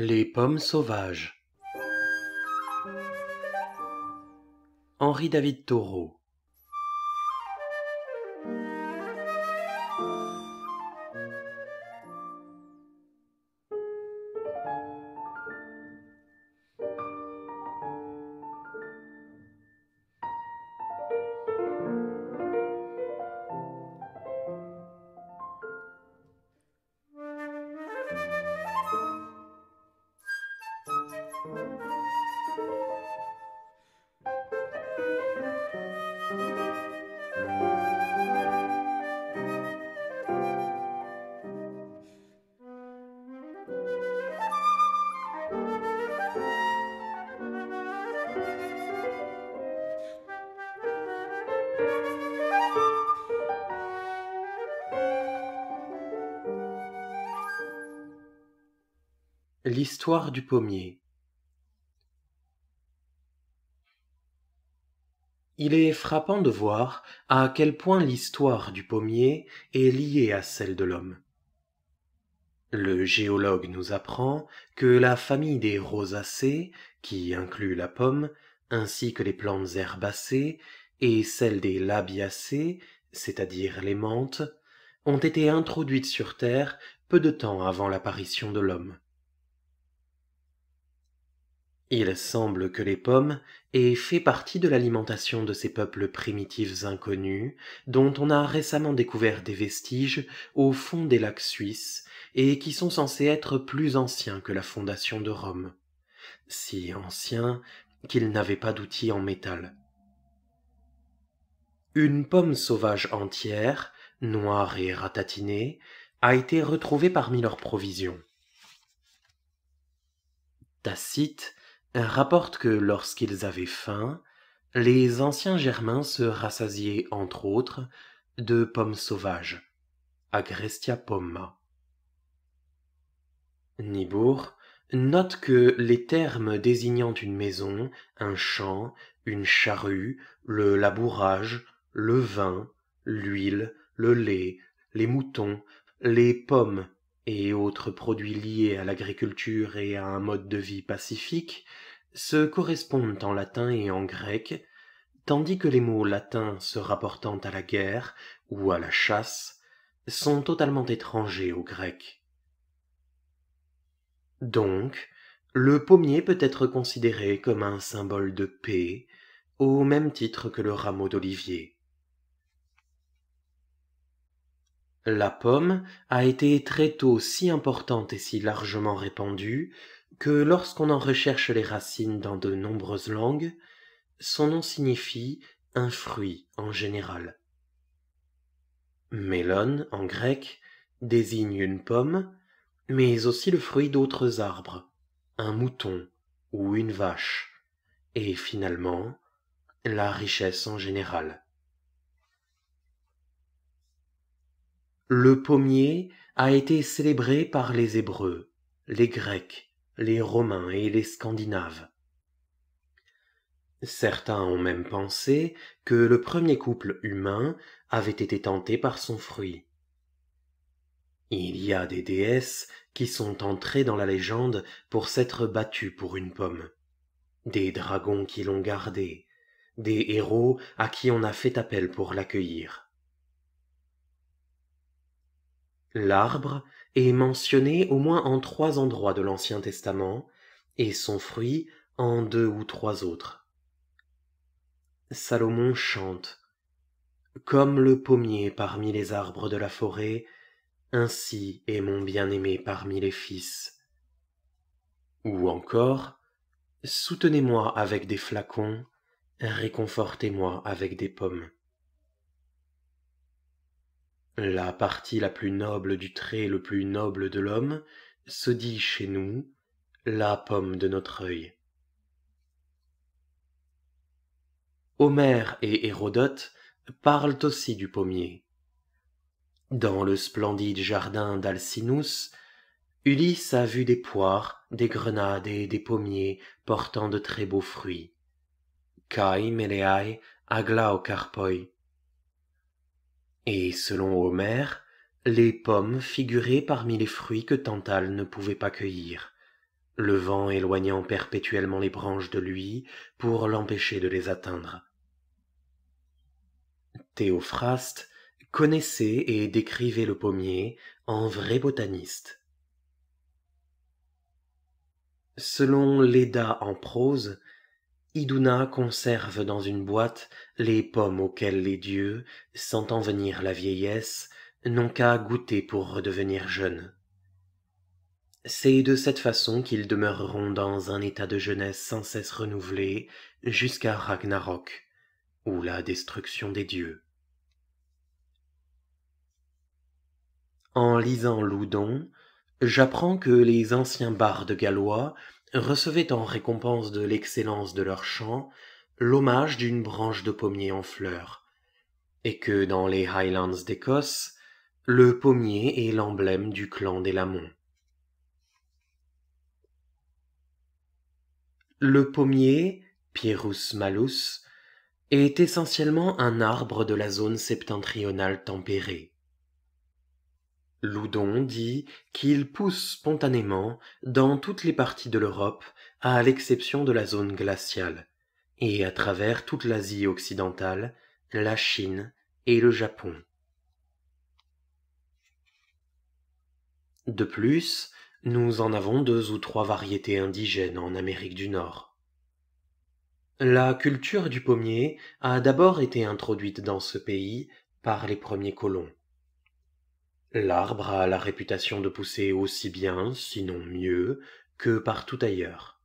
Les pommes sauvages. Henry David Thoreau. L'histoire du pommier. Il est frappant de voir à quel point l'histoire du pommier est liée à celle de l'homme. Le géologue nous apprend que la famille des rosacées, qui inclut la pomme, ainsi que les plantes herbacées, et celle des labiacées, c'est-à-dire les menthes, ont été introduites sur Terre peu de temps avant l'apparition de l'homme. Il semble que les pommes aient fait partie de l'alimentation de ces peuples primitifs inconnus, dont on a récemment découvert des vestiges au fond des lacs suisses et qui sont censés être plus anciens que la fondation de Rome, si anciens qu'ils n'avaient pas d'outils en métal. Une pomme sauvage entière, noire et ratatinée, a été retrouvée parmi leurs provisions. Tacite rapporte que lorsqu'ils avaient faim, les anciens Germains se rassasiaient, entre autres, de pommes sauvages, Agrestia pomma. Niebuhr note que les termes désignant une maison, un champ, une charrue, le labourage, le vin, l'huile, le lait, les moutons, les pommes et autres produits liés à l'agriculture et à un mode de vie pacifique se correspondent en latin et en grec, tandis que les mots latins se rapportant à la guerre ou à la chasse sont totalement étrangers au grec. Donc, le pommier peut être considéré comme un symbole de paix, au même titre que le rameau d'olivier. La pomme a été très tôt si importante et si largement répandue que lorsqu'on en recherche les racines dans de nombreuses langues, son nom signifie un fruit en général. Mélone, en grec, désigne une pomme, mais aussi le fruit d'autres arbres, un mouton ou une vache, et finalement, la richesse en général. Le pommier a été célébré par les Hébreux, les Grecs, les Romains et les Scandinaves. Certains ont même pensé que le premier couple humain avait été tenté par son fruit. Il y a des déesses qui sont entrées dans la légende pour s'être battues pour une pomme, des dragons qui l'ont gardée, des héros à qui on a fait appel pour l'accueillir. L'arbre est mentionné au moins en 3 endroits de l'Ancien Testament, et son fruit en 2 ou 3 autres. Salomon chante « Comme le pommier parmi les arbres de la forêt, ainsi est mon bien-aimé parmi les fils. » Ou encore « Soutenez-moi avec des flacons, réconfortez-moi avec des pommes. » La partie la plus noble du trait le plus noble de l'homme se dit chez nous la pomme de notre œil. Homère et Hérodote parlent aussi du pommier. Dans le splendide jardin d'Alcinous, Ulysse a vu des poires, des grenades et des pommiers portant de très beaux fruits. Kai meleai aglaocarpoi. Et selon Homère, les pommes figuraient parmi les fruits que Tantale ne pouvait pas cueillir, le vent éloignant perpétuellement les branches de lui pour l'empêcher de les atteindre. Théophraste connaissait et décrivait le pommier en vrai botaniste. Selon Léda en prose, Iduna conserve dans une boîte les pommes auxquelles les dieux, sentant venir la vieillesse, n'ont qu'à goûter pour redevenir jeunes. C'est de cette façon qu'ils demeureront dans un état de jeunesse sans cesse renouvelé jusqu'à Ragnarok, ou la destruction des dieux. En lisant Loudon, j'apprends que les anciens bardes gallois recevaient en récompense de l'excellence de leur chant l'hommage d'une branche de pommier en fleurs, et que dans les Highlands d'Écosse, le pommier est l'emblème du clan des Lamont. Le pommier, Pyrus Malus, est essentiellement un arbre de la zone septentrionale tempérée. Loudon dit qu'il pousse spontanément dans toutes les parties de l'Europe, à l'exception de la zone glaciale, et à travers toute l'Asie occidentale, la Chine et le Japon. De plus, nous en avons 2 ou 3 variétés indigènes en Amérique du Nord. La culture du pommier a d'abord été introduite dans ce pays par les premiers colons. L'arbre a la réputation de pousser aussi bien, sinon mieux, que partout ailleurs.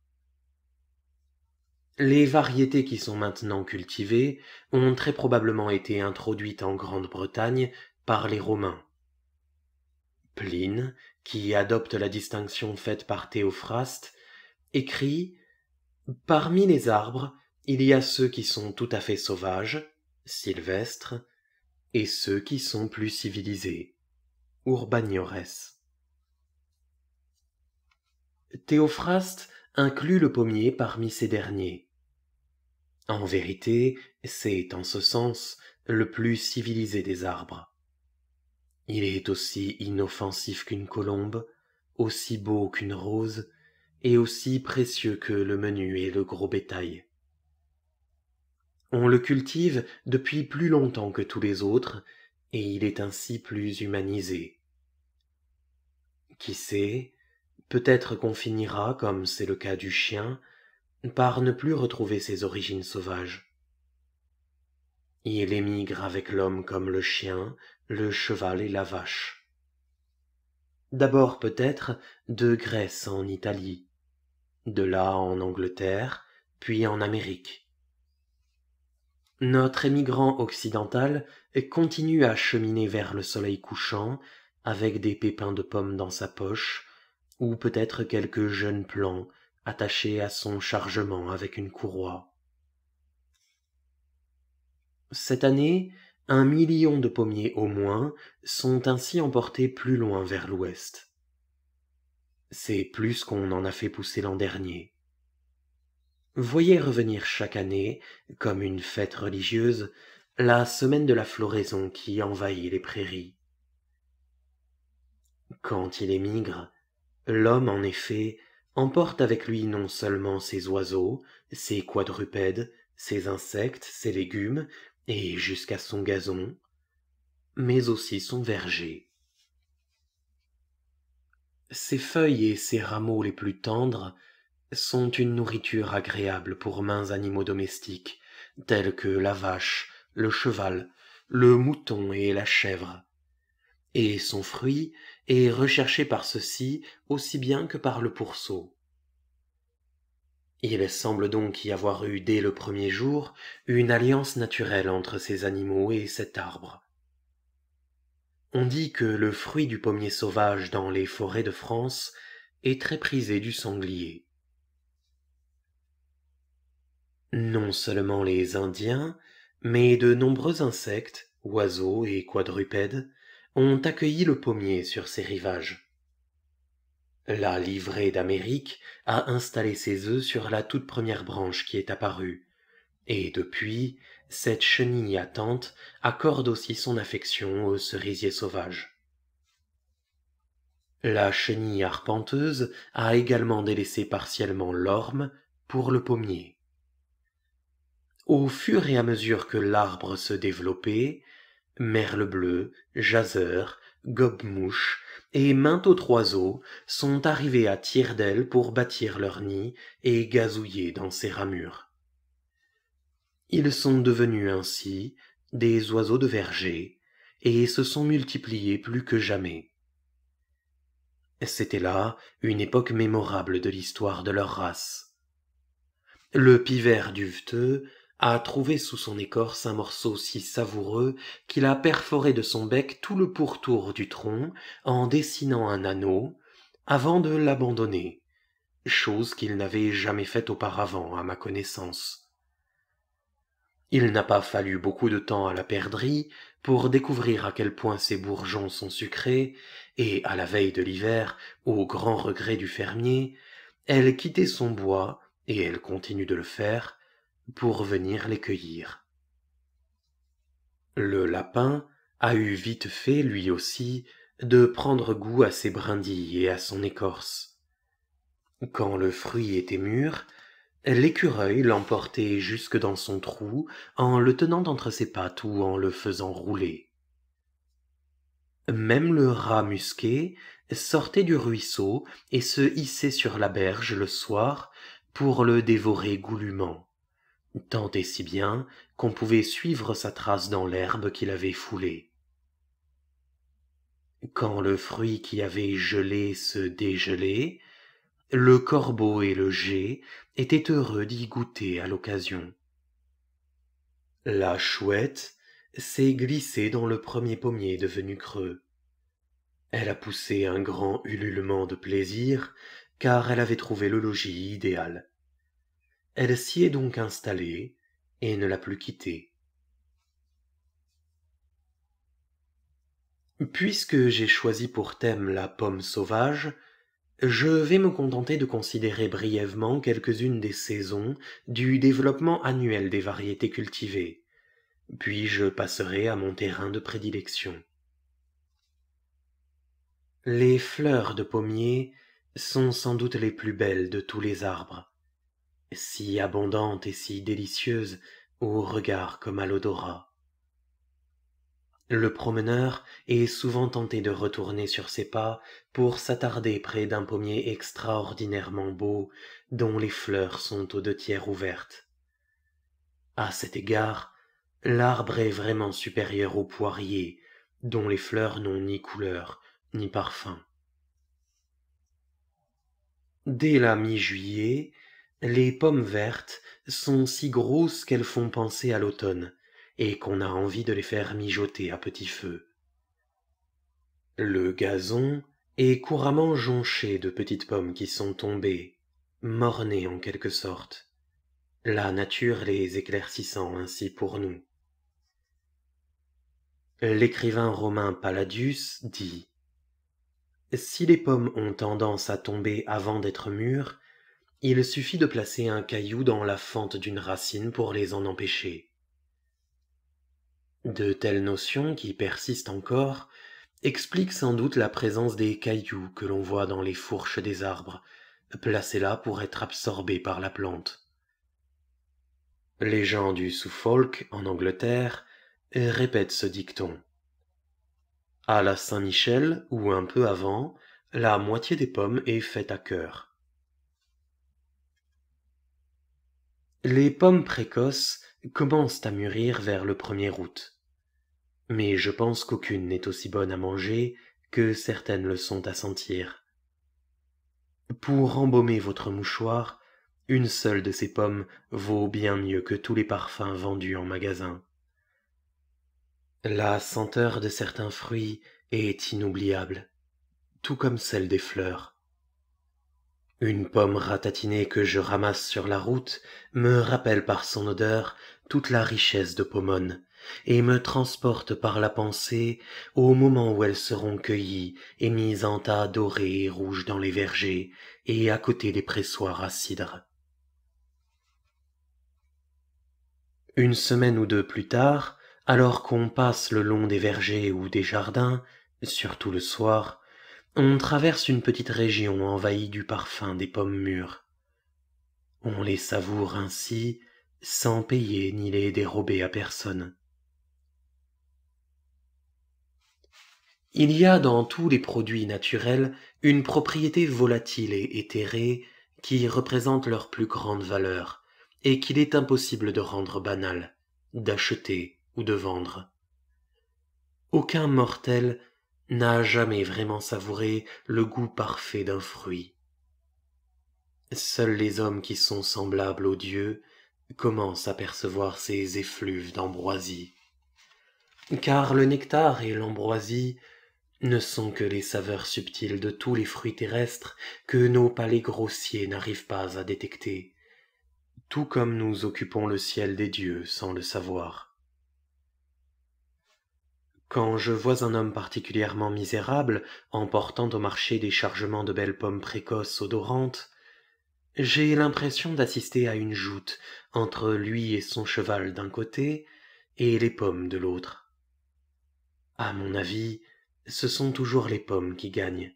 Les variétés qui sont maintenant cultivées ont très probablement été introduites en Grande-Bretagne par les Romains. Pline, qui adopte la distinction faite par Théophraste, écrit « Parmi les arbres, il y a ceux qui sont tout à fait sauvages, sylvestres, et ceux qui sont plus civilisés. » Urbaniores. Théophraste inclut le pommier parmi ces derniers. En vérité, c'est en ce sens le plus civilisé des arbres. Il est aussi inoffensif qu'une colombe, aussi beau qu'une rose, et aussi précieux que le menu et le gros bétail. On le cultive depuis plus longtemps que tous les autres, et il est ainsi plus humanisé. Qui sait, peut-être qu'on finira, comme c'est le cas du chien, par ne plus retrouver ses origines sauvages. Il émigre avec l'homme comme le chien, le cheval et la vache. D'abord peut-être de Grèce en Italie, de là en Angleterre, puis en Amérique. Notre émigrant occidental continue à cheminer vers le soleil couchant avec des pépins de pommes dans sa poche ou peut-être quelques jeunes plants attachés à son chargement avec une courroie. Cette année, 1 million de pommiers au moins sont ainsi emportés plus loin vers l'ouest. C'est plus qu'on en a fait pousser l'an dernier. Voyez revenir chaque année, comme une fête religieuse, la semaine de la floraison qui envahit les prairies. Quand il émigre, l'homme, en effet, emporte avec lui non seulement ses oiseaux, ses quadrupèdes, ses insectes, ses légumes, et jusqu'à son gazon, mais aussi son verger. Ses feuilles et ses rameaux les plus tendres sont une nourriture agréable pour maints animaux domestiques, tels que la vache, le cheval, le mouton et la chèvre, et son fruit est recherché par ceux-ci aussi bien que par le pourceau. Il semble donc y avoir eu dès le premier jour une alliance naturelle entre ces animaux et cet arbre. On dit que le fruit du pommier sauvage dans les forêts de France est très prisé du sanglier. Non seulement les Indiens, mais de nombreux insectes, oiseaux et quadrupèdes ont accueilli le pommier sur ses rivages. La livrée d'Amérique a installé ses œufs sur la toute première branche qui est apparue, et depuis, cette chenille attente accorde aussi son affection aux cerisiers sauvages. La chenille arpenteuse a également délaissé partiellement l'orme pour le pommier. Au fur et à mesure que l'arbre se développait, merle bleue, jaseur, gobe-mouche et maint autre oiseau sont arrivés à tire-d'aile pour bâtir leur nid et gazouiller dans ses ramures. Ils sont devenus ainsi des oiseaux de verger et se sont multipliés plus que jamais. C'était là une époque mémorable de l'histoire de leur race. Le pivert duveteux a trouvé sous son écorce un morceau si savoureux qu'il a perforé de son bec tout le pourtour du tronc en dessinant un anneau avant de l'abandonner, chose qu'il n'avait jamais faite auparavant à ma connaissance. Il n'a pas fallu beaucoup de temps à la perdrix pour découvrir à quel point ces bourgeons sont sucrés, et à la veille de l'hiver, au grand regret du fermier, elle quittait son bois, et elle continue de le faire, pour venir les cueillir. Le lapin a eu vite fait, lui aussi, de prendre goût à ses brindilles et à son écorce. Quand le fruit était mûr, l'écureuil l'emportait jusque dans son trou en le tenant entre ses pattes ou en le faisant rouler. Même le rat musqué sortait du ruisseau et se hissait sur la berge le soir pour le dévorer goulûment, tant et si bien qu'on pouvait suivre sa trace dans l'herbe qu'il avait foulée. Quand le fruit qui avait gelé se dégelait, le corbeau et le geai étaient heureux d'y goûter à l'occasion. La chouette s'est glissée dans le premier pommier devenu creux. Elle a poussé un grand ululement de plaisir, car elle avait trouvé le logis idéal. Elle s'y est donc installée et ne l'a plus quitté. Puisque j'ai choisi pour thème la pomme sauvage, je vais me contenter de considérer brièvement quelques-unes des saisons du développement annuel des variétés cultivées, puis je passerai à mon terrain de prédilection. Les fleurs de pommier sont sans doute les plus belles de tous les arbres, si abondantes et si délicieuses au regard comme à l'odorat. Le promeneur est souvent tenté de retourner sur ses pas pour s'attarder près d'un pommier extraordinairement beau dont les fleurs sont aux deux tiers ouvertes. À cet égard, l'arbre est vraiment supérieur au poirier, dont les fleurs n'ont ni couleur ni parfum. Dès la mi-juillet, les pommes vertes sont si grosses qu'elles font penser à l'automne, et qu'on a envie de les faire mijoter à petit feu. Le gazon est couramment jonché de petites pommes qui sont tombées, mornées en quelque sorte, la nature les éclaircissant ainsi pour nous. L'écrivain romain Palladius dit « Si les pommes ont tendance à tomber avant d'être mûres, il suffit de placer un caillou dans la fente d'une racine pour les en empêcher. » De telles notions, qui persistent encore, expliquent sans doute la présence des cailloux que l'on voit dans les fourches des arbres, placés là pour être absorbés par la plante. Les gens du Suffolk, en Angleterre, répètent ce dicton. À la Saint-Michel, ou un peu avant, la moitié des pommes est faite à cœur. Les pommes précoces commencent à mûrir vers le 1er août. Mais je pense qu'aucune n'est aussi bonne à manger que certaines le sont à sentir. Pour embaumer votre mouchoir, une seule de ces pommes vaut bien mieux que tous les parfums vendus en magasin. La senteur de certains fruits est inoubliable, tout comme celle des fleurs. Une pomme ratatinée que je ramasse sur la route me rappelle par son odeur toute la richesse de Pomone, et me transporte par la pensée au moment où elles seront cueillies et mises en tas dorés et rouges dans les vergers et à côté des pressoirs à cidre. Une semaine ou deux plus tard, alors qu'on passe le long des vergers ou des jardins, surtout le soir, On traverse une petite région envahie du parfum des pommes mûres. On les savoure ainsi, sans payer ni les dérober à personne. Il y a dans tous les produits naturels une propriété volatile et éthérée qui représente leur plus grande valeur et qu'il est impossible de rendre banale, d'acheter ou de vendre. Aucun mortel n'a jamais vraiment savouré le goût parfait d'un fruit. Seuls les hommes qui sont semblables aux dieux commencent à percevoir ces effluves d'ambroisie. Car le nectar et l'ambroisie ne sont que les saveurs subtiles de tous les fruits terrestres que nos palais grossiers n'arrivent pas à détecter, tout comme nous occupons le ciel des dieux sans le savoir. Quand je vois un homme particulièrement misérable emportant au marché des chargements de belles pommes précoces odorantes, j'ai l'impression d'assister à une joute entre lui et son cheval d'un côté et les pommes de l'autre. À mon avis, ce sont toujours les pommes qui gagnent.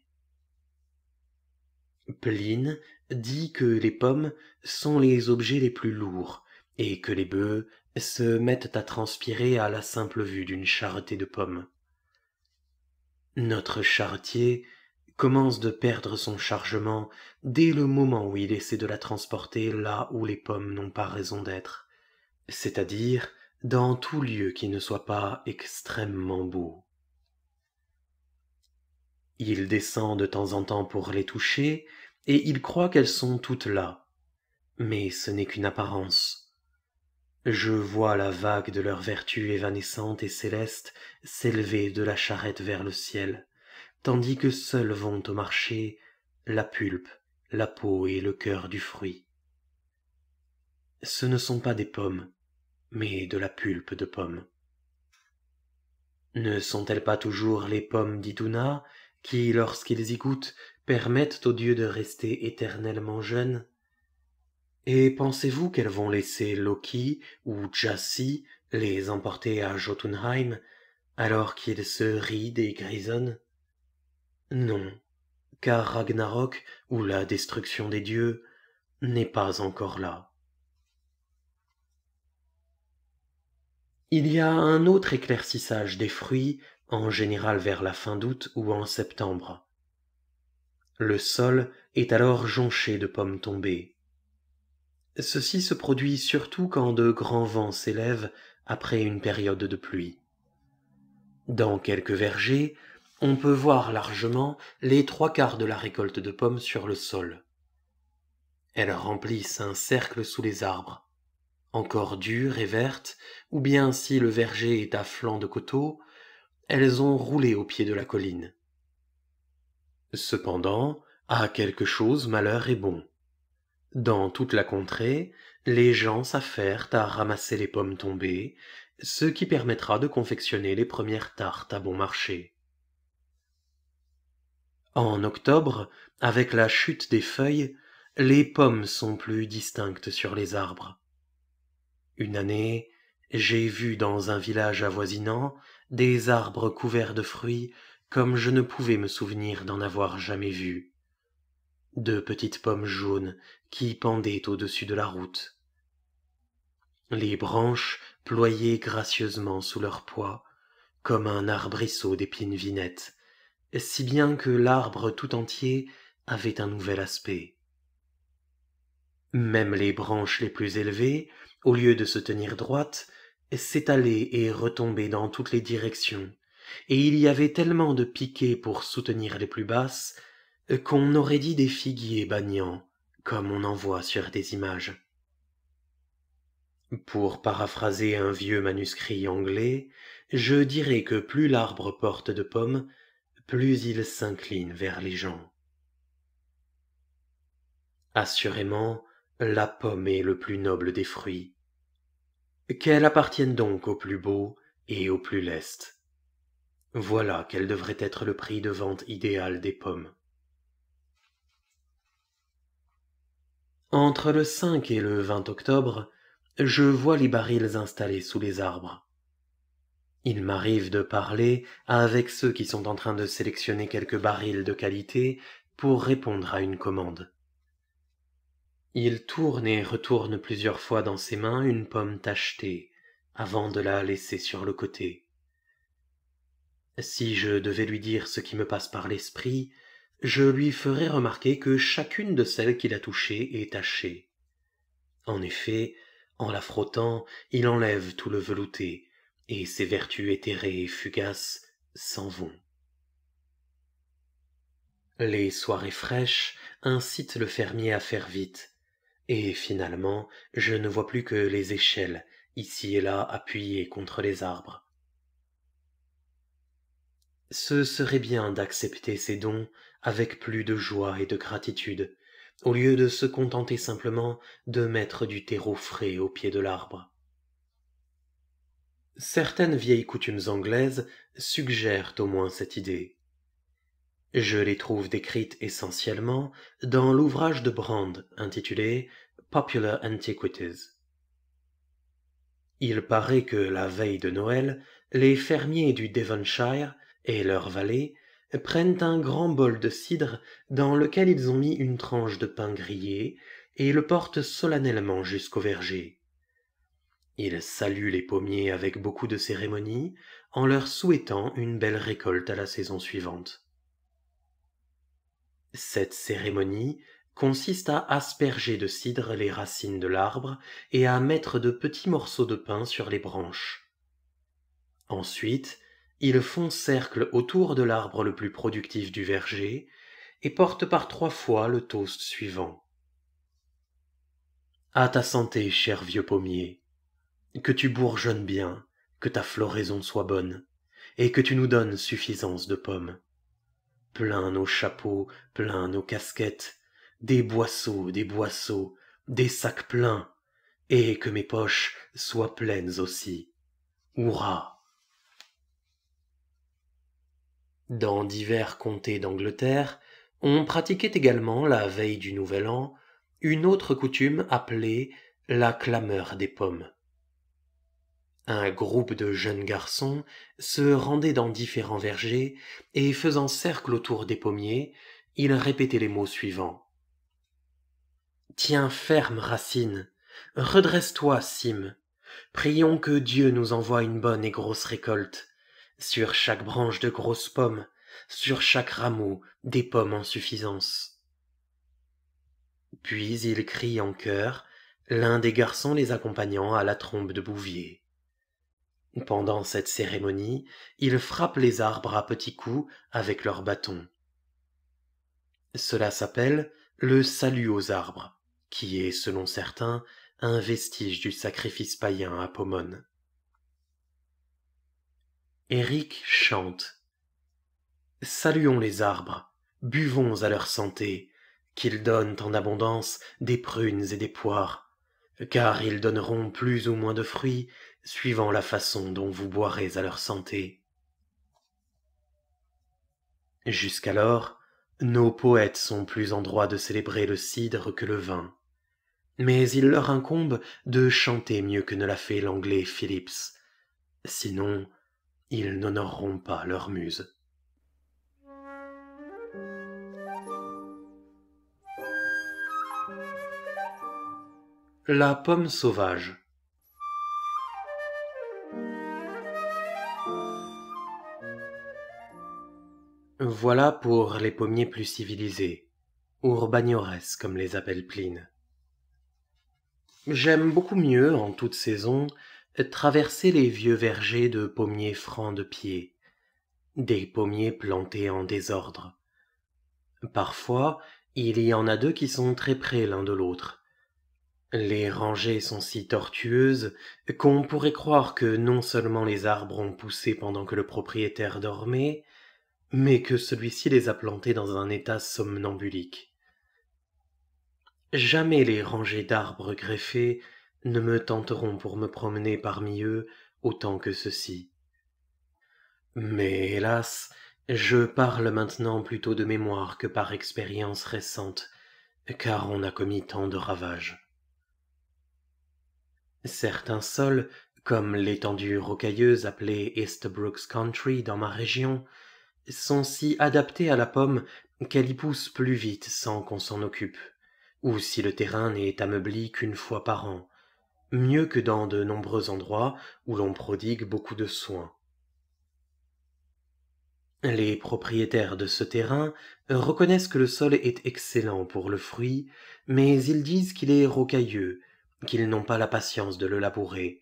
Pline dit que les pommes sont les objets les plus lourds et que les bœufs se mettent à transpirer à la simple vue d'une charretée de pommes. Notre charretier commence de perdre son chargement dès le moment où il essaie de la transporter là où les pommes n'ont pas raison d'être, c'est-à-dire dans tout lieu qui ne soit pas extrêmement beau. Il descend de temps en temps pour les toucher, et il croit qu'elles sont toutes là, mais ce n'est qu'une apparence. Je vois la vague de leur vertu évanescente et céleste s'élever de la charrette vers le ciel, tandis que seuls vont au marché la pulpe, la peau et le cœur du fruit. Ce ne sont pas des pommes, mais de la pulpe de pommes. Ne sont-elles pas toujours les pommes d'Iduna, qui, lorsqu'ils y goûtent, permettent aux dieux de rester éternellement jeunes? Et pensez-vous qu'elles vont laisser Loki ou Jassi les emporter à Jotunheim, alors qu'ils se rident et grisonnent? Non, car Ragnarok, ou la destruction des dieux, n'est pas encore là. Il y a un autre éclaircissage des fruits, en général vers la fin d'août ou en septembre. Le sol est alors jonché de pommes tombées. Ceci se produit surtout quand de grands vents s'élèvent après une période de pluie. Dans quelques vergers, on peut voir largement les 3/4 de la récolte de pommes sur le sol. Elles remplissent un cercle sous les arbres. Encore dures et vertes, ou bien si le verger est à flanc de coteau, elles ont roulé au pied de la colline. Cependant, à quelque chose malheur est bon. Dans toute la contrée, les gens s'affairent à ramasser les pommes tombées, ce qui permettra de confectionner les premières tartes à bon marché. En octobre, avec la chute des feuilles, les pommes sont plus distinctes sur les arbres. Une année, j'ai vu dans un village avoisinant des arbres couverts de fruits comme je ne pouvais me souvenir d'en avoir jamais vu. De petites pommes jaunes qui pendaient au-dessus de la route. Les branches ployaient gracieusement sous leur poids, comme un arbrisseau d'épines vinettes, si bien que l'arbre tout entier avait un nouvel aspect. Même les branches les plus élevées, au lieu de se tenir droites, s'étalaient et retombaient dans toutes les directions, et il y avait tellement de piquets pour soutenir les plus basses qu'on aurait dit des figuiers bagnants, comme on en voit sur des images. Pour paraphraser un vieux manuscrit anglais, je dirais que plus l'arbre porte de pommes, plus il s'incline vers les gens. Assurément, la pomme est le plus noble des fruits. Qu'elle appartienne donc au plus beau et au plus leste. Voilà quel devrait être le prix de vente idéal des pommes. Entre le 5 et le 20 octobre, je vois les barils installés sous les arbres. Il m'arrive de parler avec ceux qui sont en train de sélectionner quelques barils de qualité pour répondre à une commande. Il tourne et retourne plusieurs fois dans ses mains une pomme tachetée, avant de la laisser sur le côté. Si je devais lui dire ce qui me passe par l'esprit, je lui ferais remarquer que chacune de celles qu'il a touchées est tachée. En effet, en la frottant, il enlève tout le velouté, et ses vertus éthérées et fugaces s'en vont. Les soirées fraîches incitent le fermier à faire vite, et finalement, je ne vois plus que les échelles, ici et là appuyées contre les arbres. Ce serait bien d'accepter ces dons avec plus de joie et de gratitude, au lieu de se contenter simplement de mettre du terreau frais au pied de l'arbre. Certaines vieilles coutumes anglaises suggèrent au moins cette idée. Je les trouve décrites essentiellement dans l'ouvrage de Brand intitulé « Popular Antiquities ». Il paraît que la veille de Noël, les fermiers du Devonshire et leurs valets prennent un grand bol de cidre dans lequel ils ont mis une tranche de pain grillé et le portent solennellement jusqu'au verger. Ils saluent les pommiers avec beaucoup de cérémonie en leur souhaitant une belle récolte à la saison suivante. Cette cérémonie consiste à asperger de cidre les racines de l'arbre et à mettre de petits morceaux de pain sur les branches. Ensuite, ils font cercle autour de l'arbre le plus productif du verger et portent par 3 fois le toast suivant. À ta santé, cher vieux pommier, que tu bourgeonnes bien, que ta floraison soit bonne, et que tu nous donnes suffisance de pommes. Plein nos chapeaux, plein nos casquettes, des boisseaux, des sacs pleins, et que mes poches soient pleines aussi. Hurrah ! Dans divers comtés d'Angleterre, on pratiquait également la veille du Nouvel An une autre coutume appelée la clameur des pommes. Un groupe de jeunes garçons se rendait dans différents vergers et, faisant cercle autour des pommiers, ils répétaient les mots suivants. « Tiens ferme, racine. Redresse-toi, cime. Prions que Dieu nous envoie une bonne et grosse récolte. Sur chaque branche de grosses pommes, sur chaque rameau, des pommes en suffisance. » Puis ils crient en chœur, l'un des garçons les accompagnant à la trompe de Bouvier. Pendant cette cérémonie, ils frappent les arbres à petits coups avec leurs bâtons. Cela s'appelle le salut aux arbres, qui est, selon certains, un vestige du sacrifice païen à Pomone. Éric chante. « Saluons les arbres, buvons à leur santé, qu'ils donnent en abondance des prunes et des poires, car ils donneront plus ou moins de fruits, suivant la façon dont vous boirez à leur santé. » Jusqu'alors, nos poètes sont plus en droit de célébrer le cidre que le vin, mais il leur incombe de chanter mieux que ne l'a fait l'anglais Phillips, sinon ils n'honoreront pas leur muse. La pomme sauvage. Voilà pour les pommiers plus civilisés, urbagnores comme les appelle Pline. J'aime beaucoup mieux, en toute saison, traverser les vieux vergers de pommiers francs de pied, des pommiers plantés en désordre. Parfois, il y en a 2 qui sont très près l'un de l'autre. Les rangées sont si tortueuses qu'on pourrait croire que non seulement les arbres ont poussé pendant que le propriétaire dormait, mais que celui-ci les a plantés dans un état somnambulique. Jamais les rangées d'arbres greffés ne me tenteront pour me promener parmi eux autant que ceux-ci. Mais hélas, je parle maintenant plutôt de mémoire que par expérience récente, car on a commis tant de ravages. Certains sols comme l'étendue rocailleuse appelée Easterbrook's Country dans ma région, sont si adaptées à la pomme qu'elle y pousse plus vite sans qu'on s'en occupe, ou si le terrain n'est ameubli qu'une fois par an, mieux que dans de nombreux endroits où l'on prodigue beaucoup de soins. Les propriétaires de ce terrain reconnaissent que le sol est excellent pour le fruit, mais ils disent qu'il est rocailleux, qu'ils n'ont pas la patience de le labourer,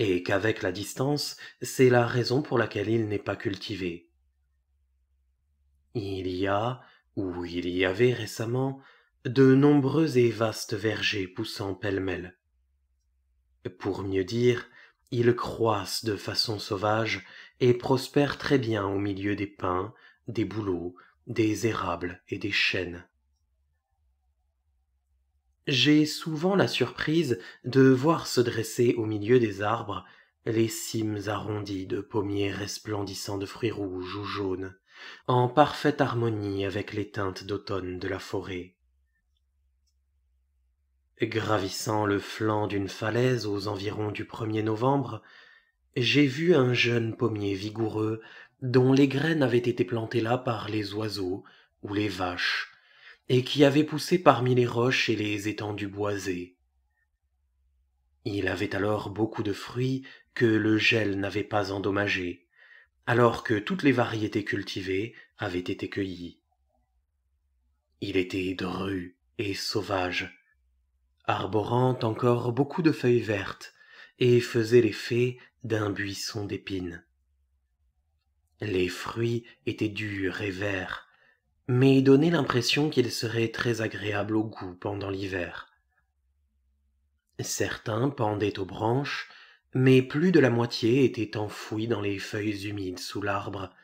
et qu'avec la distance, c'est la raison pour laquelle il n'est pas cultivé. Il y a, ou il y avait récemment, de nombreux et vastes vergers poussant pêle-mêle. Pour mieux dire, ils croissent de façon sauvage et prospèrent très bien au milieu des pins, des bouleaux, des érables et des chênes. J'ai souvent la surprise de voir se dresser au milieu des arbres les cimes arrondies de pommiers resplendissants de fruits rouges ou jaunes, en parfaite harmonie avec les teintes d'automne de la forêt. Gravissant le flanc d'une falaise aux environs du 1er novembre, j'ai vu un jeune pommier vigoureux dont les graines avaient été plantées là par les oiseaux ou les vaches, et qui avait poussé parmi les roches et les étendues boisées. Il avait alors beaucoup de fruits que le gel n'avait pas endommagés, alors que toutes les variétés cultivées avaient été cueillies. Il était dru et sauvage, arborant encore beaucoup de feuilles vertes, et faisait l'effet d'un buisson d'épines. Les fruits étaient durs et verts, mais donnait l'impression qu'il serait très agréable au goût pendant l'hiver. Certains pendaient aux branches, mais plus de la moitié étaient enfouis dans les feuilles humides sous l'arbre,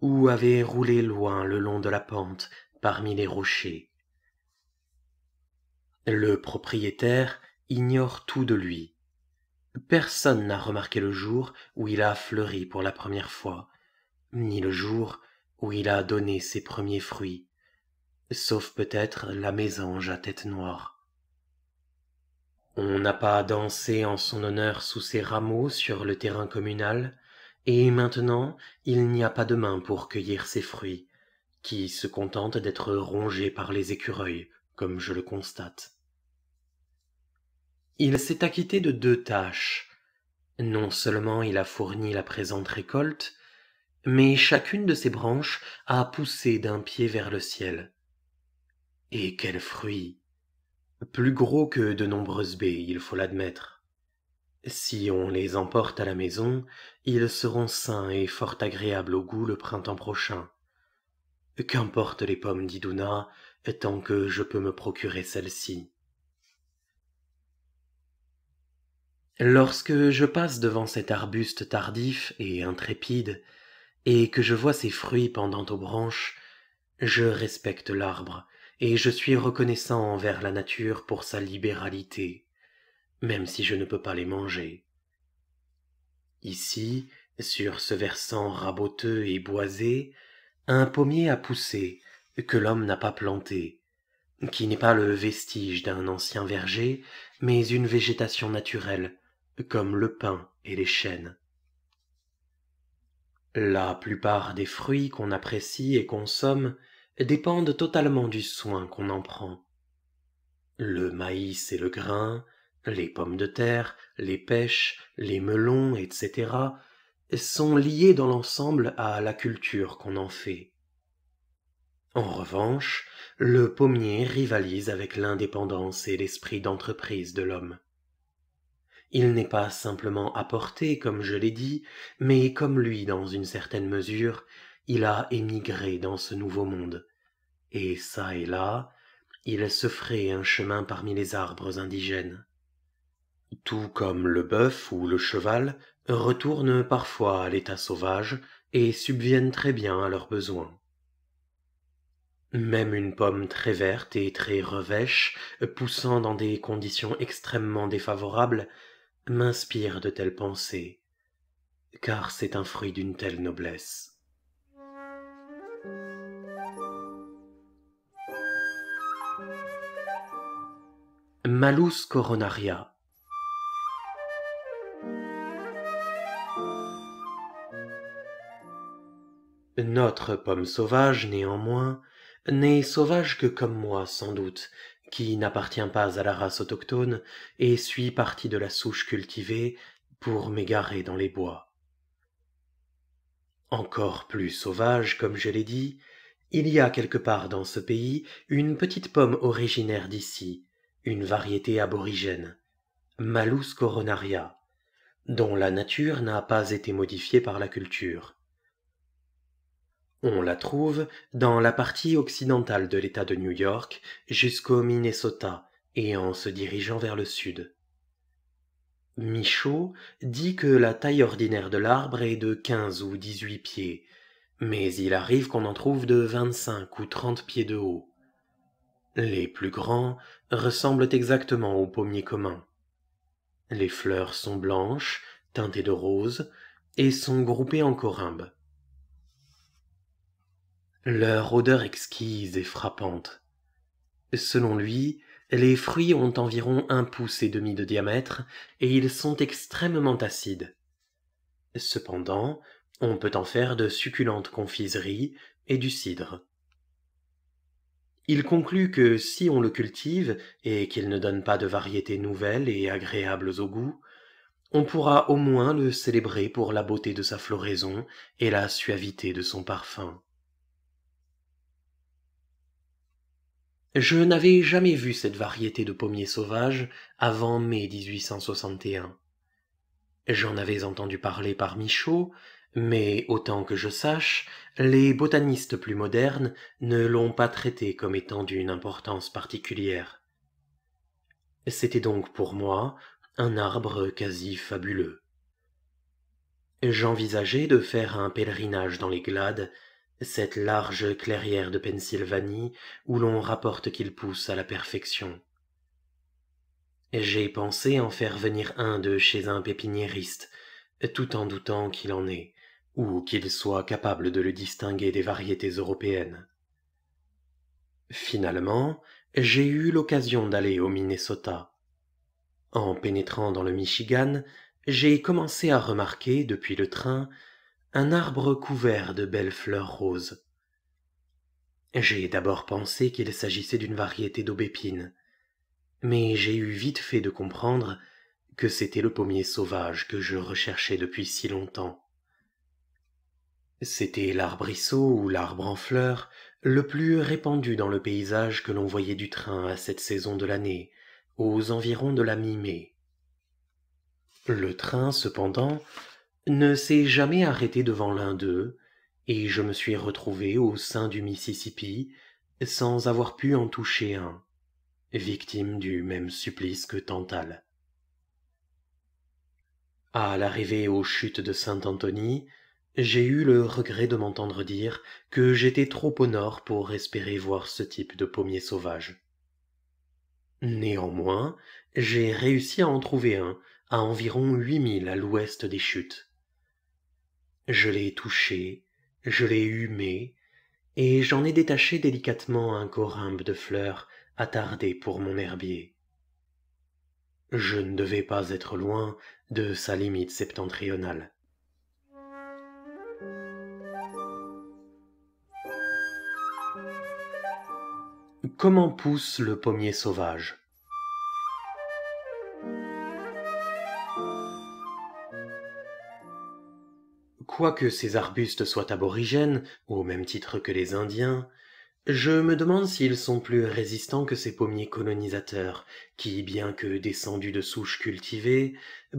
ou avaient roulé loin le long de la pente, parmi les rochers. Le propriétaire ignore tout de lui. Personne n'a remarqué le jour où il a fleuri pour la première fois, ni le jour où il a donné ses premiers fruits, sauf peut-être la mésange à tête noire. On n'a pas dansé en son honneur sous ses rameaux sur le terrain communal, et maintenant il n'y a pas de main pour cueillir ses fruits, qui se contentent d'être rongés par les écureuils, comme je le constate. Il s'est acquitté de deux tâches. Non seulement il a fourni la présente récolte, mais chacune de ses branches a poussé d'un pied vers le ciel. Et quel fruit! Plus gros que de nombreuses baies, il faut l'admettre. Si on les emporte à la maison, ils seront sains et fort agréables au goût le printemps prochain. Qu'importent les pommes d'Iduna, tant que je peux me procurer celles-ci. Lorsque je passe devant cet arbuste tardif et intrépide, et que je vois ses fruits pendant aux branches, je respecte l'arbre, et je suis reconnaissant envers la nature pour sa libéralité, même si je ne peux pas les manger. Ici, sur ce versant raboteux et boisé, un pommier a poussé, que l'homme n'a pas planté, qui n'est pas le vestige d'un ancien verger, mais une végétation naturelle, comme le pin et les chênes. La plupart des fruits qu'on apprécie et consomme dépendent totalement du soin qu'on en prend. Le maïs et le grain, les pommes de terre, les pêches, les melons, etc. sont liés dans l'ensemble à la culture qu'on en fait. En revanche, le pommier rivalise avec l'indépendance et l'esprit d'entreprise de l'homme. Il n'est pas simplement apporté, comme je l'ai dit, mais comme lui, dans une certaine mesure, il a émigré dans ce nouveau monde, et çà et là, il se ferait un chemin parmi les arbres indigènes. Tout comme le bœuf ou le cheval retournent parfois à l'état sauvage et subviennent très bien à leurs besoins. Même une pomme très verte et très revêche, poussant dans des conditions extrêmement défavorables, m'inspire de telles pensées, car c'est un fruit d'une telle noblesse. Malus coronaria. Notre pomme sauvage, néanmoins, n'est sauvage que comme moi, sans doute, qui n'appartient pas à la race autochtone et suis partie de la souche cultivée pour m'égarer dans les bois. Encore plus sauvage, comme je l'ai dit, il y a quelque part dans ce pays une petite pomme originaire d'ici, une variété aborigène, Malus coronaria, dont la nature n'a pas été modifiée par la culture. On la trouve dans la partie occidentale de l'État de New York jusqu'au Minnesota et en se dirigeant vers le sud. Michaud dit que la taille ordinaire de l'arbre est de 15 ou 18 pieds, mais il arrive qu'on en trouve de 25 ou 30 pieds de haut. Les plus grands ressemblent exactement aux pommiers communs. Les fleurs sont blanches, teintées de rose, et sont groupées en corymbes. Leur odeur exquise est frappante. Selon lui, les fruits ont environ 1,5 pouces de diamètre et ils sont extrêmement acides. Cependant, on peut en faire de succulentes confiseries et du cidre. Il conclut que si on le cultive et qu'il ne donne pas de variétés nouvelles et agréables au goût, on pourra au moins le célébrer pour la beauté de sa floraison et la suavité de son parfum. Je n'avais jamais vu cette variété de pommier sauvage avant mai 1861. J'en avais entendu parler par Michaud, mais autant que je sache, les botanistes plus modernes ne l'ont pas traité comme étant d'une importance particulière. C'était donc pour moi un arbre quasi fabuleux. J'envisageais de faire un pèlerinage dans les Glades, cette large clairière de Pennsylvanie où l'on rapporte qu'il pousse à la perfection. J'ai pensé en faire venir un de chez un pépiniériste, tout en doutant qu'il en ait, ou qu'il soit capable de le distinguer des variétés européennes. Finalement, j'ai eu l'occasion d'aller au Minnesota. En pénétrant dans le Michigan, j'ai commencé à remarquer, depuis le train, un arbre couvert de belles fleurs roses. J'ai d'abord pensé qu'il s'agissait d'une variété d'aubépine, mais j'ai eu vite fait de comprendre que c'était le pommier sauvage que je recherchais depuis si longtemps. C'était l'arbrisseau ou l'arbre en fleurs le plus répandu dans le paysage que l'on voyait du train à cette saison de l'année, aux environs de la mi-mai. Le train, cependant, ne s'est jamais arrêté devant l'un d'eux, et je me suis retrouvé au sein du Mississippi sans avoir pu en toucher un, victime du même supplice que Tantale. À l'arrivée aux chutes de Saint-Anthony, j'ai eu le regret de m'entendre dire que j'étais trop au nord pour espérer voir ce type de pommier sauvage. Néanmoins, j'ai réussi à en trouver un, à environ 8 milles à l'ouest des chutes. Je l'ai touché, je l'ai humé, et j'en ai détaché délicatement un corymbe de fleurs attardé pour mon herbier. Je ne devais pas être loin de sa limite septentrionale. Comment pousse le pommier sauvage ? Quoique ces arbustes soient aborigènes, au même titre que les Indiens, je me demande s'ils sont plus résistants que ces pommiers colonisateurs, qui, bien que descendus de souches cultivées,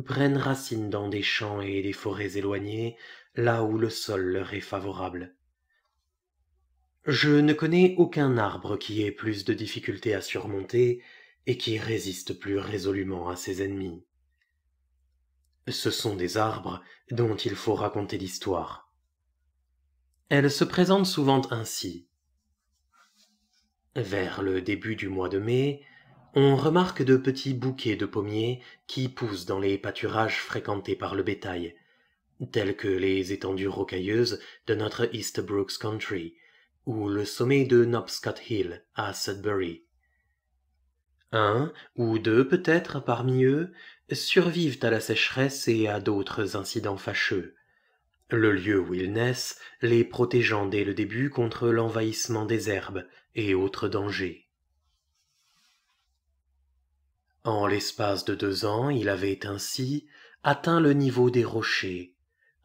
prennent racine dans des champs et des forêts éloignées, là où le sol leur est favorable. Je ne connais aucun arbre qui ait plus de difficultés à surmonter et qui résiste plus résolument à ses ennemis. Ce sont des arbres dont il faut raconter l'histoire. Elle se présente souvent ainsi. Vers le début du mois de mai, on remarque de petits bouquets de pommiers qui poussent dans les pâturages fréquentés par le bétail, tels que les étendues rocailleuses de notre Easterbrook's Country ou le sommet de Nobscot Hill à Sudbury. Un ou deux peut-être parmi eux survivent à la sécheresse et à d'autres incidents fâcheux, le lieu où ils naissent les protégeant dès le début contre l'envahissement des herbes et autres dangers. En l'espace de 2 ans, il avait ainsi atteint le niveau des rochers,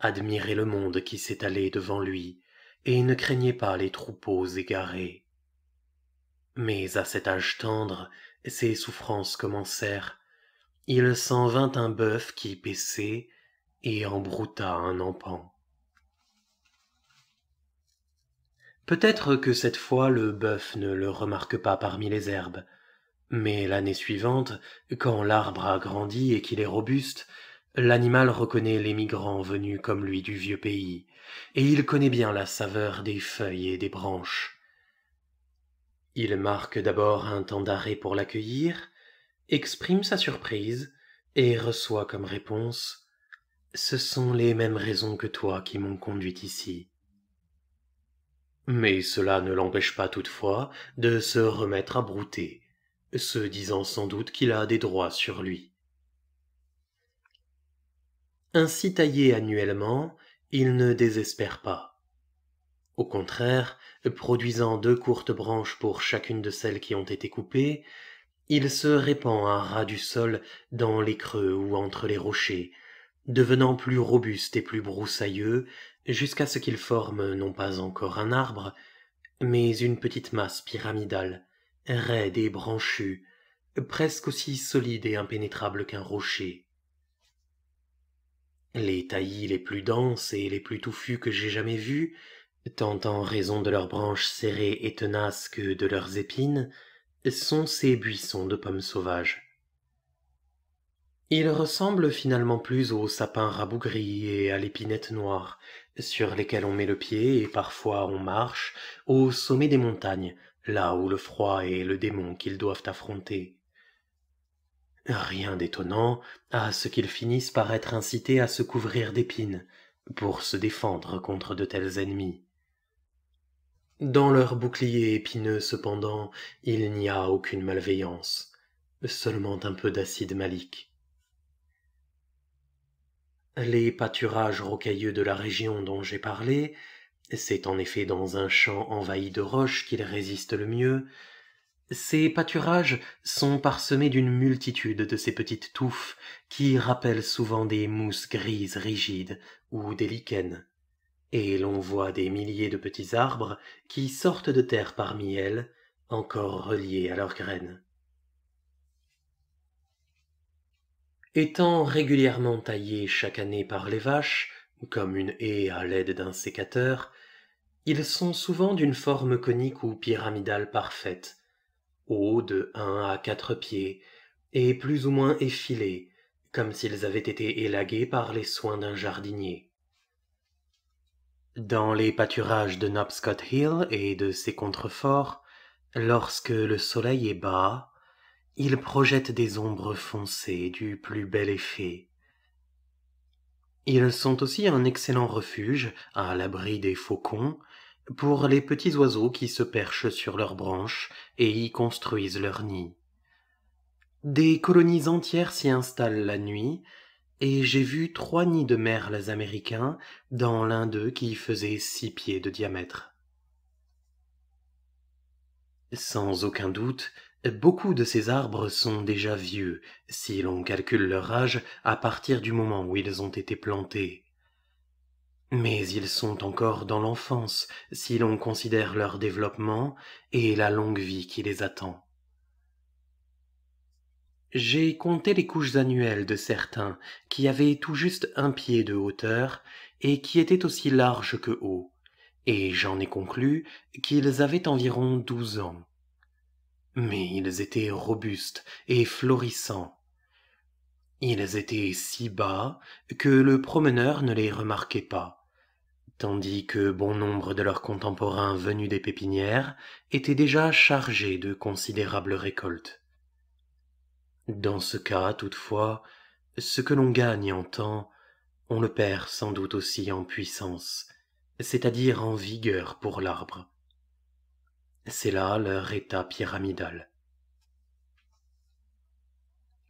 admirait le monde qui s'étalait devant lui, et ne craignait pas les troupeaux égarés. Mais à cet âge tendre, ses souffrances commencèrent. Il s'en vint un bœuf qui paissait et embrouta un empan. Peut-être que cette fois le bœuf ne le remarque pas parmi les herbes, mais l'année suivante, quand l'arbre a grandi et qu'il est robuste, l'animal reconnaît les migrants venus comme lui du vieux pays, et il connaît bien la saveur des feuilles et des branches. Il marque d'abord un temps d'arrêt pour l'accueillir, exprime sa surprise, et reçoit comme réponse « Ce sont les mêmes raisons que toi qui m'ont conduit ici. » Mais cela ne l'empêche pas toutefois de se remettre à brouter, se disant sans doute qu'il a des droits sur lui. Ainsi taillé annuellement, il ne désespère pas. Au contraire, produisant 2 courtes branches pour chacune de celles qui ont été coupées, il se répand à ras du sol dans les creux ou entre les rochers, devenant plus robuste et plus broussailleux, jusqu'à ce qu'il forme non pas encore un arbre, mais une petite masse pyramidale, raide et branchue, presque aussi solide et impénétrable qu'un rocher. Les taillis les plus denses et les plus touffus que j'ai jamais vus, tant en raison de leurs branches serrées et tenaces que de leurs épines, sont ces buissons de pommes sauvages. Ils ressemblent finalement plus aux sapins rabougris et à l'épinette noire, sur lesquels on met le pied et parfois on marche, au sommet des montagnes, là où le froid est le démon qu'ils doivent affronter. Rien d'étonnant à ce qu'ils finissent par être incités à se couvrir d'épines, pour se défendre contre de tels ennemis. Dans leur bouclier épineux, cependant, il n'y a aucune malveillance, seulement un peu d'acide malique. Les pâturages rocailleux de la région dont j'ai parlé, c'est en effet dans un champ envahi de roches qu'ils résistent le mieux. Ces pâturages sont parsemés d'une multitude de ces petites touffes qui rappellent souvent des mousses grises rigides ou des lichens, et l'on voit des milliers de petits arbres qui sortent de terre parmi elles, encore reliés à leurs graines. Étant régulièrement taillés chaque année par les vaches, comme une haie à l'aide d'un sécateur, ils sont souvent d'une forme conique ou pyramidale parfaite, hauts de 1 à 4 pieds, et plus ou moins effilés, comme s'ils avaient été élagués par les soins d'un jardinier. Dans les pâturages de Nobscot Hill et de ses contreforts, lorsque le soleil est bas, il projette des ombres foncées du plus bel effet. Ils sont aussi un excellent refuge, à l'abri des faucons, pour les petits oiseaux qui se perchent sur leurs branches et y construisent leurs nids. Des colonies entières s'y installent la nuit, et j'ai vu 3 nids de merles américains dans l'un d'eux qui faisait 6 pieds de diamètre. Sans aucun doute, beaucoup de ces arbres sont déjà vieux, si l'on calcule leur âge à partir du moment où ils ont été plantés. Mais ils sont encore dans l'enfance, si l'on considère leur développement et la longue vie qui les attend. J'ai compté les couches annuelles de certains, qui avaient tout juste 1 pied de hauteur, et qui étaient aussi larges que hauts, et j'en ai conclu qu'ils avaient environ 12 ans. Mais ils étaient robustes et florissants. Ils étaient si bas que le promeneur ne les remarquait pas, tandis que bon nombre de leurs contemporains venus des pépinières étaient déjà chargés de considérables récoltes. Dans ce cas, toutefois, ce que l'on gagne en temps, on le perd sans doute aussi en puissance, c'est-à-dire en vigueur pour l'arbre. C'est là leur état pyramidal.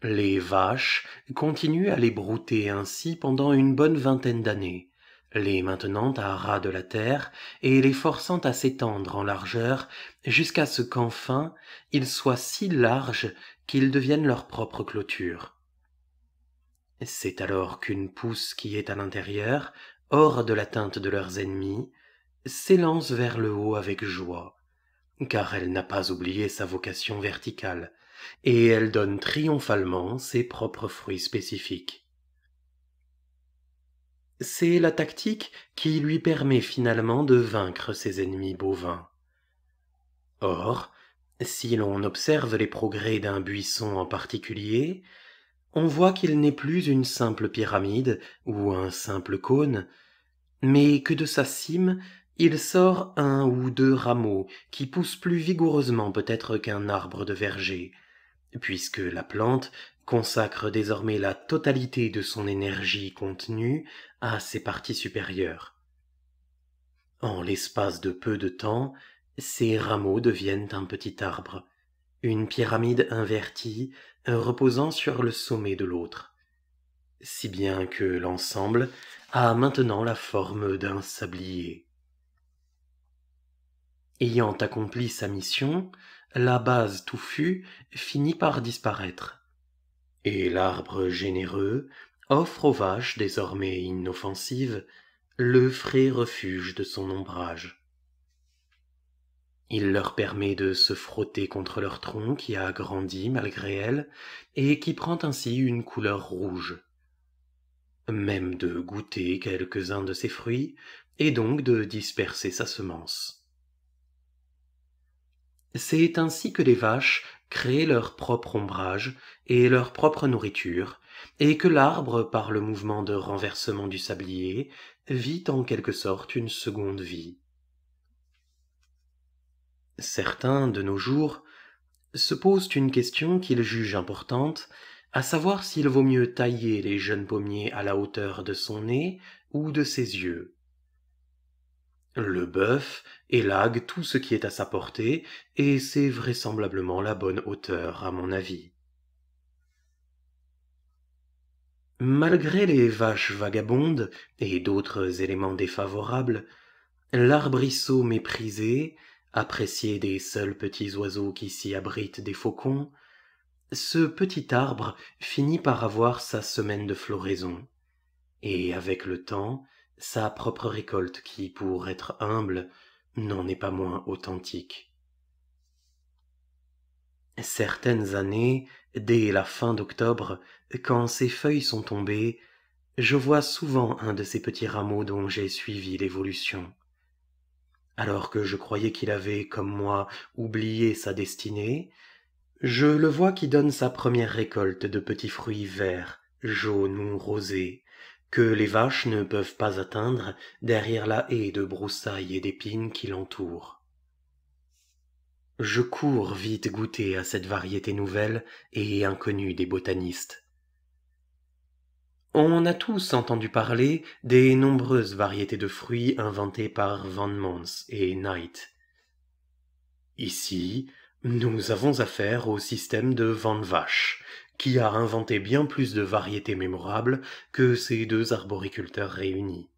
Les vaches continuent à les brouter ainsi pendant une bonne vingtaine d'années, les maintenant à ras de la terre et les forçant à s'étendre en largeur jusqu'à ce qu'enfin ils soient si larges qu'ils deviennent leur propre clôture. C'est alors qu'une pousse qui est à l'intérieur, hors de l'atteinte de leurs ennemis, s'élance vers le haut avec joie, car elle n'a pas oublié sa vocation verticale, et elle donne triomphalement ses propres fruits spécifiques. C'est la tactique qui lui permet finalement de vaincre ses ennemis bovins. Or, si l'on observe les progrès d'un buisson en particulier, on voit qu'il n'est plus une simple pyramide ou un simple cône, mais que de sa cime il sort un ou deux rameaux qui poussent plus vigoureusement peut-être qu'un arbre de verger, puisque la plante consacre désormais la totalité de son énergie contenue à ses parties supérieures. En l'espace de peu de temps, ces rameaux deviennent un petit arbre, une pyramide invertie reposant sur le sommet de l'autre, si bien que l'ensemble a maintenant la forme d'un sablier. Ayant accompli sa mission, la base touffue finit par disparaître, et l'arbre généreux offre aux vaches désormais inoffensives le frais refuge de son ombrage. Il leur permet de se frotter contre leur tronc qui a grandi malgré elle et qui prend ainsi une couleur rouge, même de goûter quelques-uns de ses fruits et donc de disperser sa semence. C'est ainsi que les vaches créent leur propre ombrage et leur propre nourriture, et que l'arbre, par le mouvement de renversement du sablier, vit en quelque sorte une seconde vie. Certains, de nos jours, se posent une question qu'ils jugent importante, à savoir s'il vaut mieux tailler les jeunes pommiers à la hauteur de son nez ou de ses yeux. Le bœuf élague tout ce qui est à sa portée, et c'est vraisemblablement la bonne hauteur, à mon avis. Malgré les vaches vagabondes et d'autres éléments défavorables, l'arbrisseau méprisé, apprécié des seuls petits oiseaux qui s'y abritent des faucons, ce petit arbre finit par avoir sa semaine de floraison, et avec le temps, sa propre récolte qui, pour être humble, n'en est pas moins authentique. Certaines années, dès la fin d'octobre, quand ses feuilles sont tombées, je vois souvent un de ces petits rameaux dont j'ai suivi l'évolution. Alors que je croyais qu'il avait, comme moi, oublié sa destinée, je le vois qui donne sa première récolte de petits fruits verts, jaunes ou rosés, que les vaches ne peuvent pas atteindre derrière la haie de broussailles et d'épines qui l'entoure. Je cours vite goûter à cette variété nouvelle et inconnue des botanistes. On a tous entendu parler des nombreuses variétés de fruits inventées par Van Mons et Knight. Ici, nous avons affaire au système de Van Vache, qui a inventé bien plus de variétés mémorables que ces deux arboriculteurs réunis.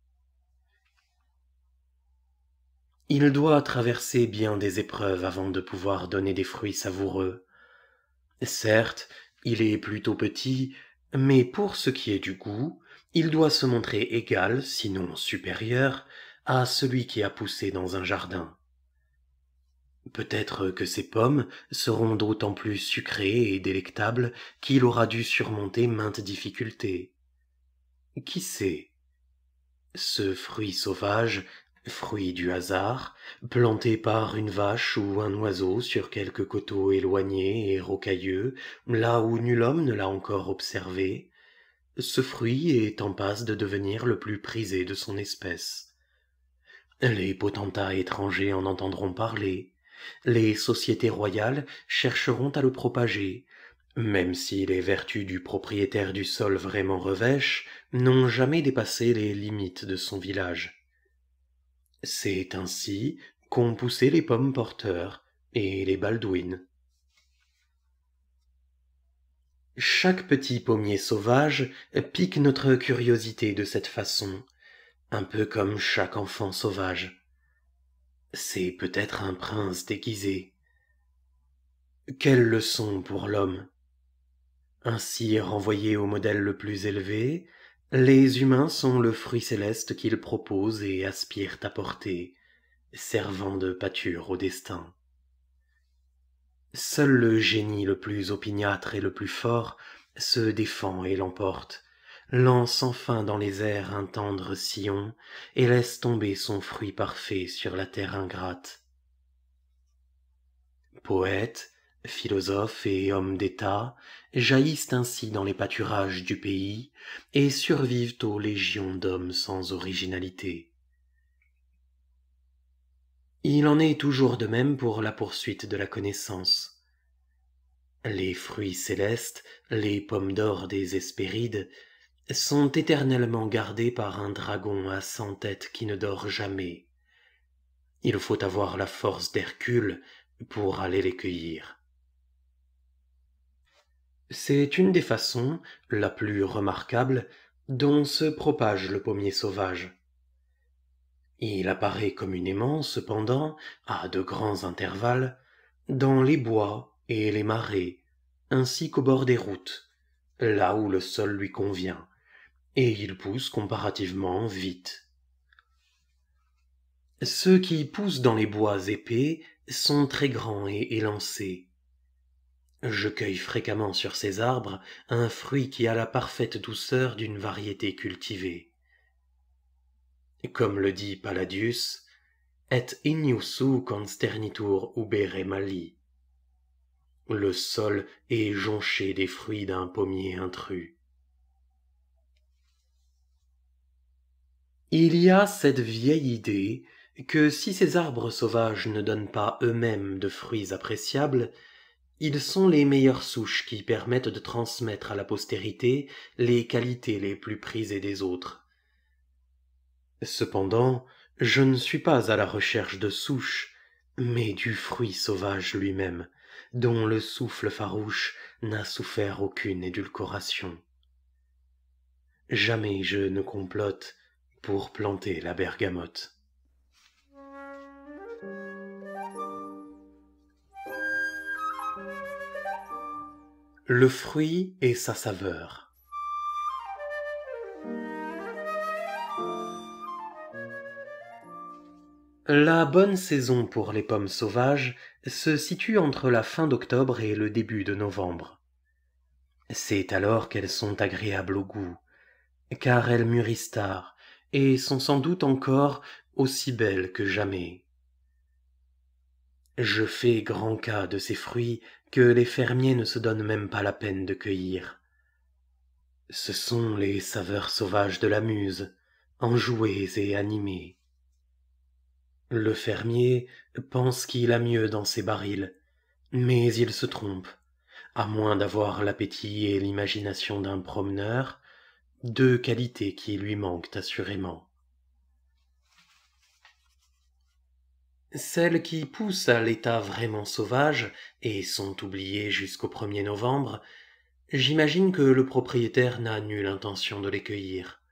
Il doit traverser bien des épreuves avant de pouvoir donner des fruits savoureux. Certes, il est plutôt petit, mais pour ce qui est du goût, il doit se montrer égal, sinon supérieur, à celui qui a poussé dans un jardin. Peut-être que ces pommes seront d'autant plus sucrées et délectables qu'il aura dû surmonter maintes difficultés. Qui sait? Ce fruit sauvage, fruit du hasard, planté par une vache ou un oiseau sur quelque coteau éloigné et rocailleux, là où nul homme ne l'a encore observé, ce fruit est en passe de devenir le plus prisé de son espèce. Les potentats étrangers en entendront parler, les sociétés royales chercheront à le propager, même si les vertus du propriétaire du sol vraiment revêche n'ont jamais dépassé les limites de son village. C'est ainsi qu'ont poussé les pommes porteurs et les baldouines. Chaque petit pommier sauvage pique notre curiosité de cette façon, un peu comme chaque enfant sauvage. C'est peut-être un prince déguisé. Quelle leçon pour l'homme! Ainsi renvoyés au modèle le plus élevé, les humains sont le fruit céleste qu'ils proposent et aspirent à porter, servant de pâture au destin. Seul le génie le plus opiniâtre et le plus fort se défend et l'emporte, lance enfin dans les airs un tendre sillon et laisse tomber son fruit parfait sur la terre ingrate. Poètes, philosophes et hommes d'État jaillissent ainsi dans les pâturages du pays et survivent aux légions d'hommes sans originalité. Il en est toujours de même pour la poursuite de la connaissance. Les fruits célestes, les pommes d'or des Hespérides, sont éternellement gardés par un dragon à 100 têtes qui ne dort jamais. Il faut avoir la force d'Hercule pour aller les cueillir. C'est une des façons, la plus remarquable, dont se propage le pommier sauvage. Il apparaît communément, cependant, à de grands intervalles, dans les bois et les marais, ainsi qu'au bord des routes, là où le sol lui convient, et il pousse comparativement vite. Ceux qui poussent dans les bois épais sont très grands et élancés. Je cueille fréquemment sur ces arbres un fruit qui a la parfaite douceur d'une variété cultivée. Comme le dit Palladius, « Et ignusu consternitur ubere mali » Le sol est jonché des fruits d'un pommier intrus. Il y a cette vieille idée que si ces arbres sauvages ne donnent pas eux-mêmes de fruits appréciables, ils sont les meilleures souches qui permettent de transmettre à la postérité les qualités les plus prisées des autres. Cependant, je ne suis pas à la recherche de souches, mais du fruit sauvage lui-même, dont le souffle farouche n'a souffert aucune édulcoration. Jamais je ne complote pour planter la bergamote. Le fruit et sa saveur. La bonne saison pour les pommes sauvages se situe entre la fin d'octobre et le début de novembre. C'est alors qu'elles sont agréables au goût, car elles mûrissent tard et sont sans doute encore aussi belles que jamais. Je fais grand cas de ces fruits que les fermiers ne se donnent même pas la peine de cueillir. Ce sont les saveurs sauvages de la muse, enjouées et animées. Le fermier pense qu'il a mieux dans ses barils, mais il se trompe, à moins d'avoir l'appétit et l'imagination d'un promeneur, deux qualités qui lui manquent assurément. Celles qui poussent à l'état vraiment sauvage et sont oubliées jusqu'au 1er novembre, j'imagine que le propriétaire n'a nulle intention de les cueillir.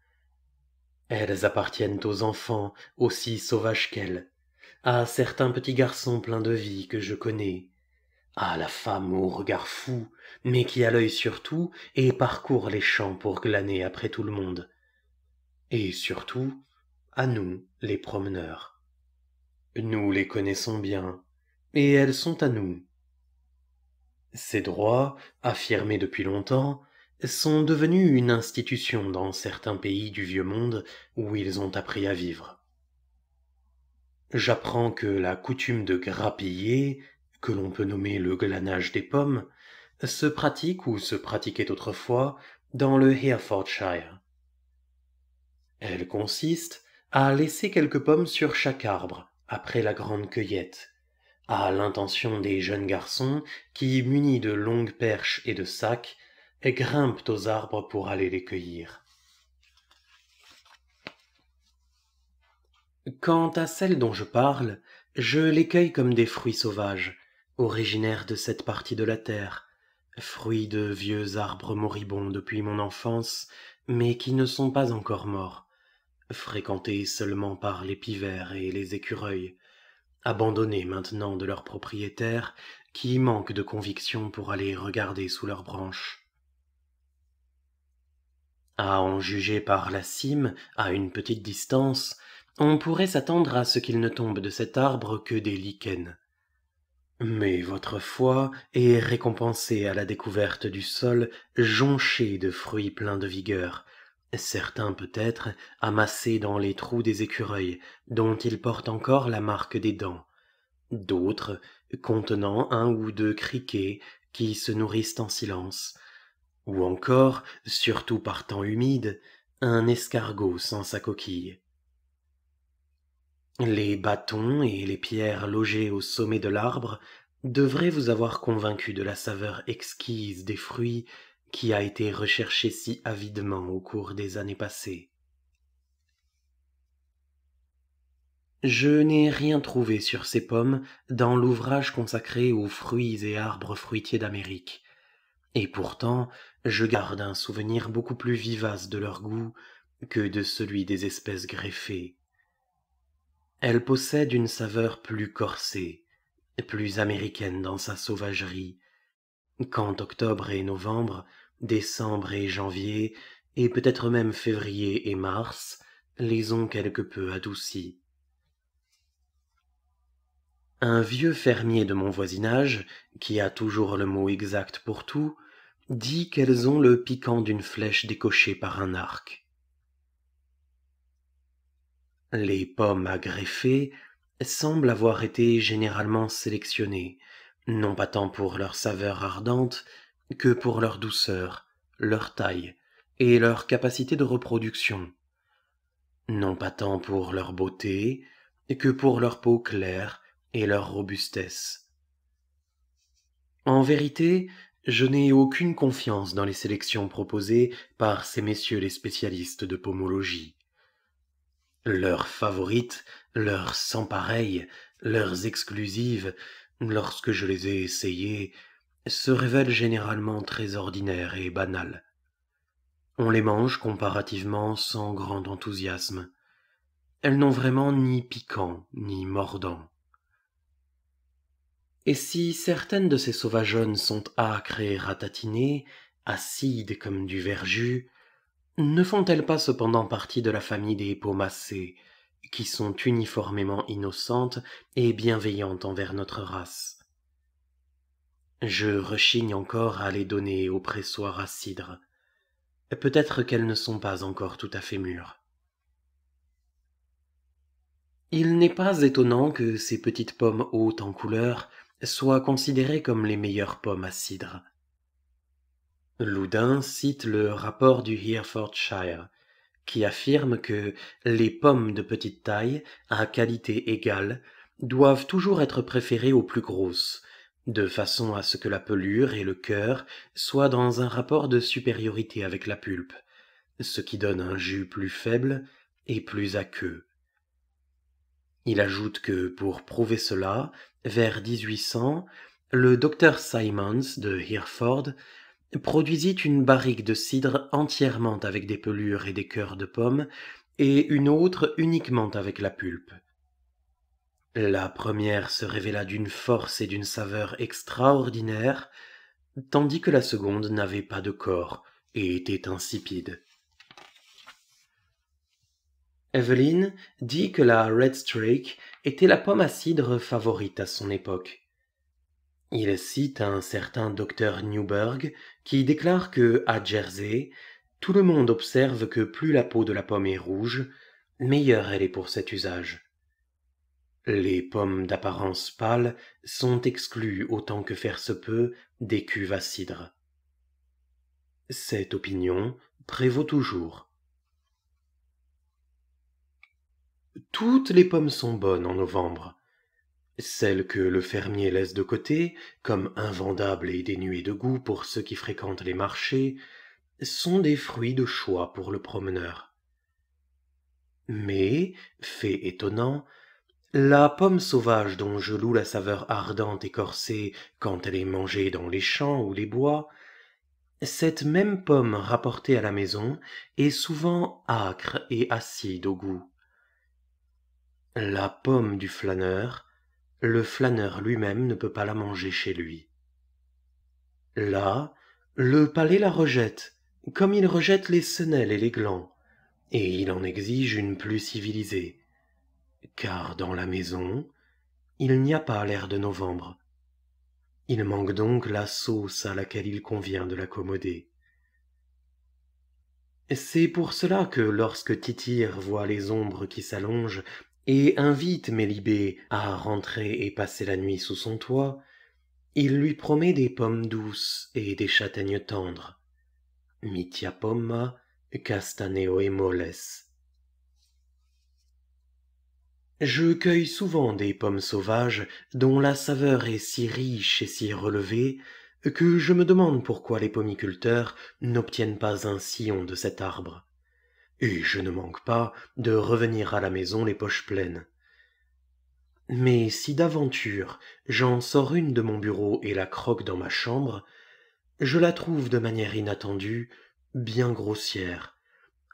Elles appartiennent aux enfants, aussi sauvages qu'elles, à certains petits garçons pleins de vie que je connais, à la femme au regard fou, mais qui a l'œil sur tout et parcourt les champs pour glaner après tout le monde, et surtout à nous, les promeneurs. Nous les connaissons bien, et elles sont à nous. Ces droits, affirmés depuis longtemps, sont devenus une institution dans certains pays du vieux monde où ils ont appris à vivre. J'apprends que la coutume de grappiller, que l'on peut nommer le glanage des pommes, se pratique ou se pratiquait autrefois dans le Herefordshire. Elle consiste à laisser quelques pommes sur chaque arbre après la grande cueillette, à l'intention des jeunes garçons qui, munis de longues perches et de sacs, et grimpent aux arbres pour aller les cueillir. Quant à celles dont je parle, je les cueille comme des fruits sauvages, originaires de cette partie de la terre, fruits de vieux arbres moribonds depuis mon enfance, mais qui ne sont pas encore morts, fréquentée seulement par les pivers et les écureuils, abandonnés maintenant de leurs propriétaires qui manquent de conviction pour aller regarder sous leurs branches. À en juger par la cime, à une petite distance, on pourrait s'attendre à ce qu'il ne tombe de cet arbre que des lichens. Mais votre foi est récompensée à la découverte du sol jonché de fruits pleins de vigueur, certains peut-être amassés dans les trous des écureuils, dont ils portent encore la marque des dents, d'autres contenant un ou deux criquets qui se nourrissent en silence, ou encore, surtout par temps humide, un escargot sans sa coquille. Les bâtons et les pierres logées au sommet de l'arbre devraient vous avoir convaincu de la saveur exquise des fruits qui a été recherchée si avidement au cours des années passées. Je n'ai rien trouvé sur ces pommes dans l'ouvrage consacré aux fruits et arbres fruitiers d'Amérique, et pourtant je garde un souvenir beaucoup plus vivace de leur goût que de celui des espèces greffées. Elle possède une saveur plus corsée, plus américaine dans sa sauvagerie, quand octobre et novembre, décembre et janvier, et peut-être même février et mars, les ont quelque peu adoucis. Un vieux fermier de mon voisinage, qui a toujours le mot exact pour tout, dit qu'elles ont le piquant d'une flèche décochée par un arc. Les pommes à greffer semblent avoir été généralement sélectionnées, non pas tant pour leur saveur ardente que pour leur douceur, leur taille et leur capacité de reproduction, non pas tant pour leur beauté que pour leur peau claire et leur robustesse. En vérité, je n'ai aucune confiance dans les sélections proposées par ces messieurs les spécialistes de pomologie. Leurs favorites, leurs sans-pareilles, leurs exclusives, lorsque je les ai essayées, se révèlent généralement très ordinaires et banales. On les mange comparativement sans grand enthousiasme. Elles n'ont vraiment ni piquant ni mordant. Et si certaines de ces sauvageonnes sont âcres et ratatinées, acides comme du verjus, ne font-elles pas cependant partie de la famille des pomacées, qui sont uniformément innocentes et bienveillantes envers notre race? Je rechigne encore à les donner au pressoir à cidre. Peut-être qu'elles ne sont pas encore tout à fait mûres. Il n'est pas étonnant que ces petites pommes hautes en couleur soient considérées comme les meilleures pommes à cidre. Loudon cite le rapport du Herefordshire, qui affirme que les pommes de petite taille, à qualité égale, doivent toujours être préférées aux plus grosses, de façon à ce que la pelure et le cœur soient dans un rapport de supériorité avec la pulpe, ce qui donne un jus plus faible et plus aqueux. Il ajoute que, pour prouver cela, vers 1800, le docteur Simons de Hereford produisit une barrique de cidre entièrement avec des pelures et des cœurs de pommes, et une autre uniquement avec la pulpe. La première se révéla d'une force et d'une saveur extraordinaires, tandis que la seconde n'avait pas de corps et était insipide. Evelyn dit que la Red Strake était la pomme à cidre favorite à son époque. Il cite un certain docteur Newberg qui déclare que, à Jersey, tout le monde observe que plus la peau de la pomme est rouge, meilleure elle est pour cet usage. Les pommes d'apparence pâle sont exclues autant que faire se peut des cuves à cidre. Cette opinion prévaut toujours. Toutes les pommes sont bonnes en novembre. Celles que le fermier laisse de côté, comme invendables et dénuées de goût pour ceux qui fréquentent les marchés, sont des fruits de choix pour le promeneur. Mais, fait étonnant, la pomme sauvage dont je loue la saveur ardente et corsée quand elle est mangée dans les champs ou les bois Cette même pomme rapportée à la maison est souvent âcre et acide au goût. La pomme du flâneur, le flâneur lui-même ne peut pas la manger chez lui. Là, le palais la rejette, comme il rejette les senelles et les glands, et il en exige une plus civilisée, car dans la maison, il n'y a pas l'air de novembre. Il manque donc la sauce à laquelle il convient de l'accommoder. C'est pour cela que lorsque Tityre voit les ombres qui s'allongent et invite Mélibée à rentrer et passer la nuit sous son toit, il lui promet des pommes douces et des châtaignes tendres. Mitia pomma castaneoe moles. Je cueille souvent des pommes sauvages dont la saveur est si riche et si relevée que je me demande pourquoi les pommiculteurs n'obtiennent pas un sillon de cet arbre. Et je ne manque pas de revenir à la maison les poches pleines. Mais si d'aventure j'en sors une de mon bureau et la croque dans ma chambre, je la trouve de manière inattendue bien grossière,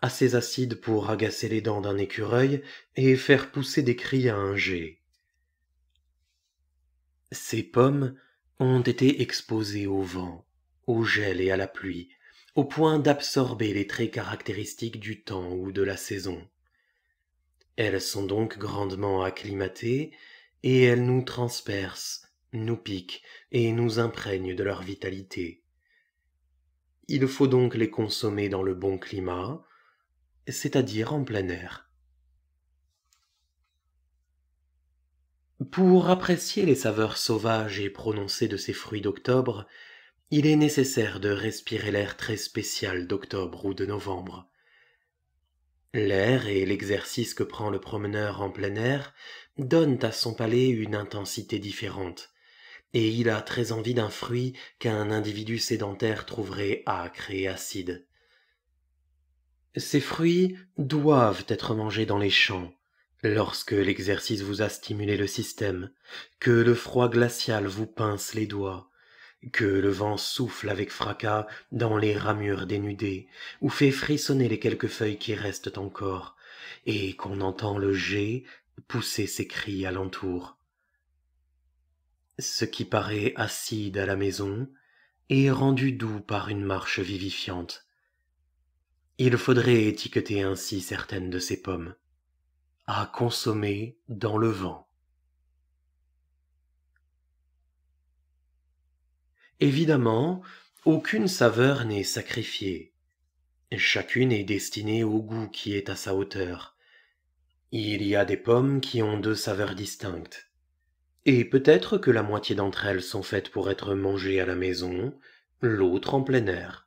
assez acide pour agacer les dents d'un écureuil et faire pousser des cris à un jet. Ces pommes ont été exposées au vent, au gel et à la pluie, au point d'absorber les traits caractéristiques du temps ou de la saison. Elles sont donc grandement acclimatées, et elles nous transpercent, nous piquent et nous imprègnent de leur vitalité. Il faut donc les consommer dans le bon climat, c'est-à-dire en plein air. Pour apprécier les saveurs sauvages et prononcées de ces fruits d'octobre, il est nécessaire de respirer l'air très spécial d'octobre ou de novembre. L'air et l'exercice que prend le promeneur en plein air donnent à son palais une intensité différente, et il a très envie d'un fruit qu'un individu sédentaire trouverait âcre et acide. Ces fruits doivent être mangés dans les champs, lorsque l'exercice vous a stimulé le système, que le froid glacial vous pince les doigts, que le vent souffle avec fracas dans les ramures dénudées, ou fait frissonner les quelques feuilles qui restent encore, et qu'on entend le jet pousser ses cris alentour. Ce qui paraît acide à la maison est rendu doux par une marche vivifiante. Il faudrait étiqueter ainsi certaines de ces pommes, à consommer dans le vent. Évidemment, aucune saveur n'est sacrifiée. Chacune est destinée au goût qui est à sa hauteur. Il y a des pommes qui ont deux saveurs distinctes. Et peut-être que la moitié d'entre elles sont faites pour être mangées à la maison, l'autre en plein air.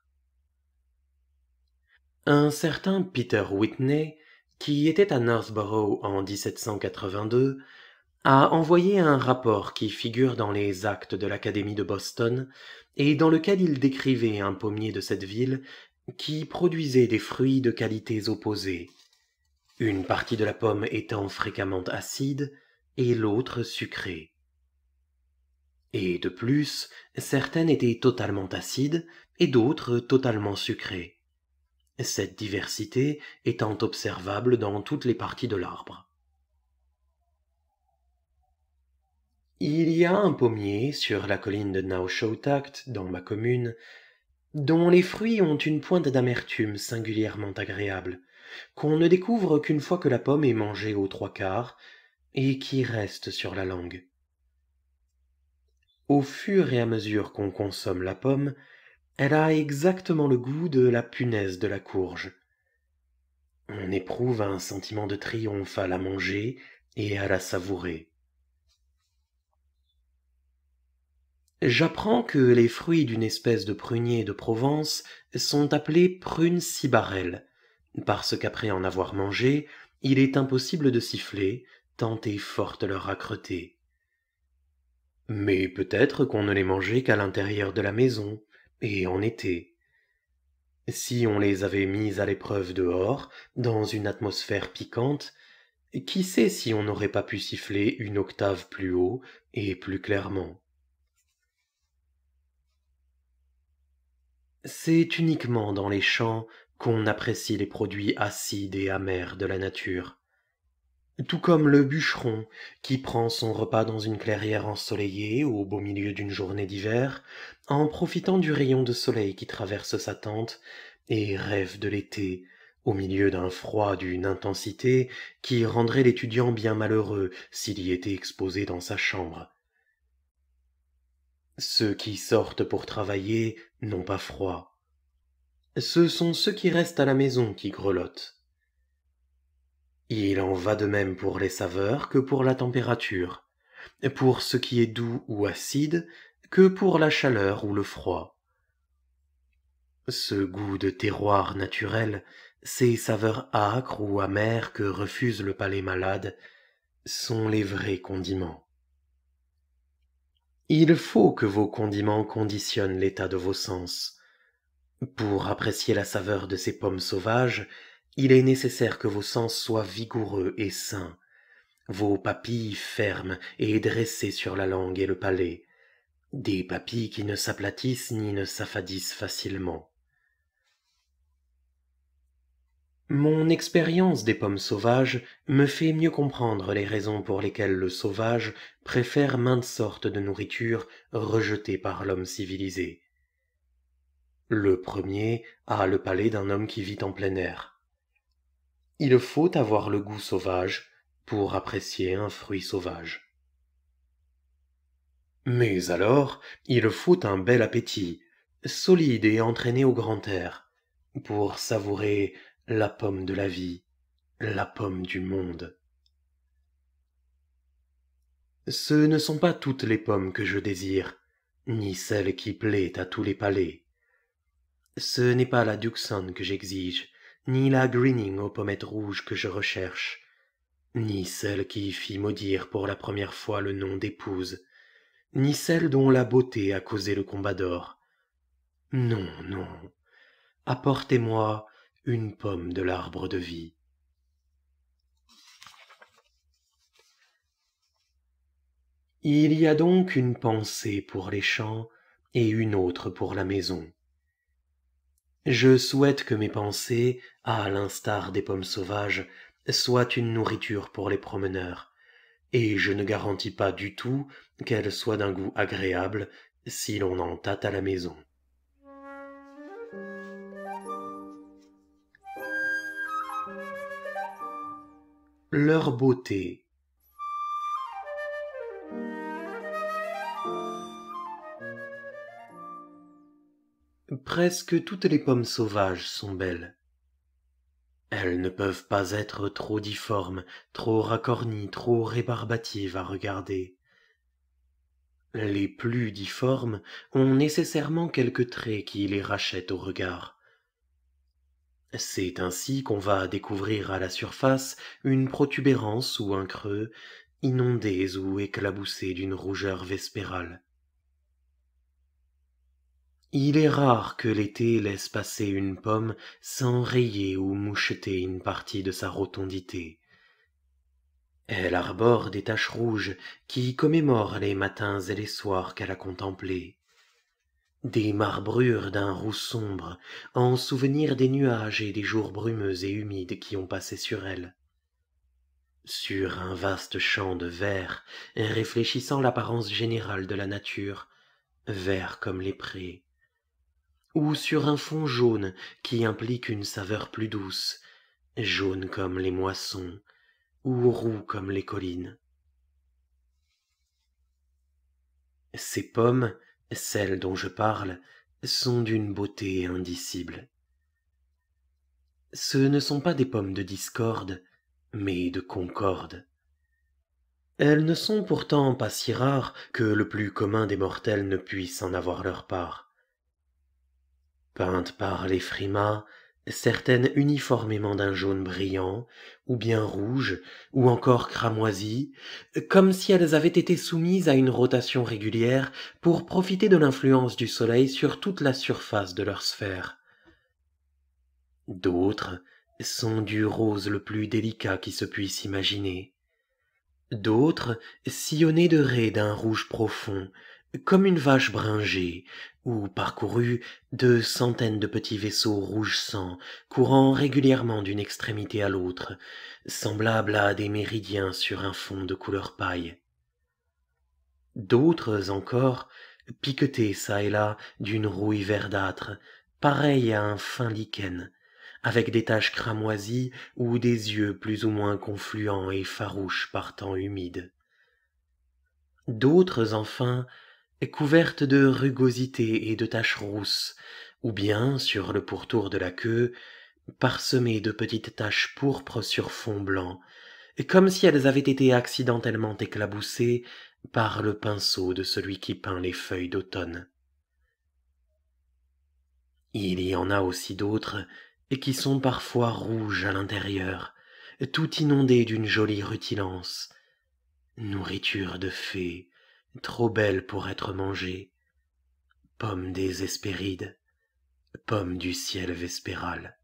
Un certain Peter Whitney, qui était à Northborough en 1782, a envoyé un rapport qui figure dans les actes de l'Académie de Boston et dans lequel il décrivait un pommier de cette ville qui produisait des fruits de qualités opposées, une partie de la pomme étant fréquemment acide et l'autre sucrée. Et de plus, certaines étaient totalement acides et d'autres totalement sucrées, cette diversité étant observable dans toutes les parties de l'arbre. Il y a un pommier sur la colline de Nouakchott, dans ma commune, dont les fruits ont une pointe d'amertume singulièrement agréable, qu'on ne découvre qu'une fois que la pomme est mangée aux trois quarts, et qui reste sur la langue. Au fur et à mesure qu'on consomme la pomme, elle a exactement le goût de la punaise de la courge. On éprouve un sentiment de triomphe à la manger et à la savourer. J'apprends que les fruits d'une espèce de prunier de Provence sont appelés prunes cibarelles, parce qu'après en avoir mangé, il est impossible de siffler, tant est forte leur âcreté. Mais peut-être qu'on ne les mangeait qu'à l'intérieur de la maison, et en été. Si on les avait mis à l'épreuve dehors, dans une atmosphère piquante, qui sait si on n'aurait pas pu siffler une octave plus haut et plus clairement. C'est uniquement dans les champs qu'on apprécie les produits acides et amers de la nature. Tout comme le bûcheron qui prend son repas dans une clairière ensoleillée au beau milieu d'une journée d'hiver, en profitant du rayon de soleil qui traverse sa tente et rêve de l'été, au milieu d'un froid d'une intensité qui rendrait l'étudiant bien malheureux s'il y était exposé dans sa chambre. Ceux qui sortent pour travailler n'ont pas froid. Ce sont ceux qui restent à la maison qui grelottent. Il en va de même pour les saveurs que pour la température, pour ce qui est doux ou acide que pour la chaleur ou le froid. Ce goût de terroir naturel, ces saveurs âcres ou amères que refuse le palais malade, sont les vrais condiments. Il faut que vos condiments conditionnent l'état de vos sens. Pour apprécier la saveur de ces pommes sauvages, il est nécessaire que vos sens soient vigoureux et sains, vos papilles fermes et dressées sur la langue et le palais, des papilles qui ne s'aplatissent ni ne s'affadissent facilement. Mon expérience des pommes sauvages me fait mieux comprendre les raisons pour lesquelles le sauvage préfère maintes sortes de nourriture rejetées par l'homme civilisé. Le premier a le palais d'un homme qui vit en plein air. Il faut avoir le goût sauvage pour apprécier un fruit sauvage. Mais alors, il faut un bel appétit, solide et entraîné au grand air, pour savourer la pomme de la vie, la pomme du monde. Ce ne sont pas toutes les pommes que je désire, ni celles qui plaît à tous les palais. Ce n'est pas la Duxon que j'exige, ni la greening aux pommettes rouges que je recherche, ni celle qui fit maudire pour la première fois le nom d'épouse, ni celle dont la beauté a causé le combat d'or. Non, non, apportez-moi une pomme de l'arbre de vie. Il y a donc une pensée pour les champs et une autre pour la maison. Je souhaite que mes pensées, à l'instar des pommes sauvages, soient une nourriture pour les promeneurs, et je ne garantis pas du tout qu'elles soient d'un goût agréable si l'on en tâte à la maison. Leur beauté. Presque toutes les pommes sauvages sont belles. Elles ne peuvent pas être trop difformes, trop racornies, trop rébarbatives à regarder. Les plus difformes ont nécessairement quelques traits qui les rachètent au regard. C'est ainsi qu'on va découvrir à la surface une protubérance ou un creux, inondés ou éclaboussés d'une rougeur vespérale. Il est rare que l'été laisse passer une pomme sans rayer ou moucheter une partie de sa rotondité. Elle arbore des taches rouges qui commémorent les matins et les soirs qu'elle a contemplés, des marbrures d'un roux sombre en souvenir des nuages et des jours brumeux et humides qui ont passé sur elle. Sur un vaste champ de vert, réfléchissant l'apparence générale de la nature, vert comme les prés, ou sur un fond jaune qui implique une saveur plus douce, jaune comme les moissons, ou roux comme les collines. Ces pommes, celles dont je parle, sont d'une beauté indicible. Ce ne sont pas des pommes de discorde, mais de concorde. Elles ne sont pourtant pas si rares que le plus commun des mortels ne puisse en avoir leur part. Peintes par les frimas, certaines uniformément d'un jaune brillant, ou bien rouge, ou encore cramoisi, comme si elles avaient été soumises à une rotation régulière pour profiter de l'influence du soleil sur toute la surface de leur sphère. D'autres sont du rose le plus délicat qui se puisse imaginer. D'autres sillonnées de raies d'un rouge profond, comme une vache bringée, ou parcourue de centaines de petits vaisseaux rouge sang, courant régulièrement d'une extrémité à l'autre, semblables à des méridiens sur un fond de couleur paille. D'autres encore, piquetés çà et là d'une rouille verdâtre, pareille à un fin lichen, avec des taches cramoisies ou des yeux plus ou moins confluents et farouches par temps humide. D'autres, enfin, couvertes de rugosités et de taches rousses, ou bien, sur le pourtour de la queue, parsemées de petites taches pourpres sur fond blanc, comme si elles avaient été accidentellement éclaboussées par le pinceau de celui qui peint les feuilles d'automne. Il y en a aussi d'autres qui sont parfois rouges à l'intérieur, tout inondées d'une jolie rutilence, nourriture de fées, trop belle pour être mangée, pommes des Hespérides, pommes du ciel vespéral.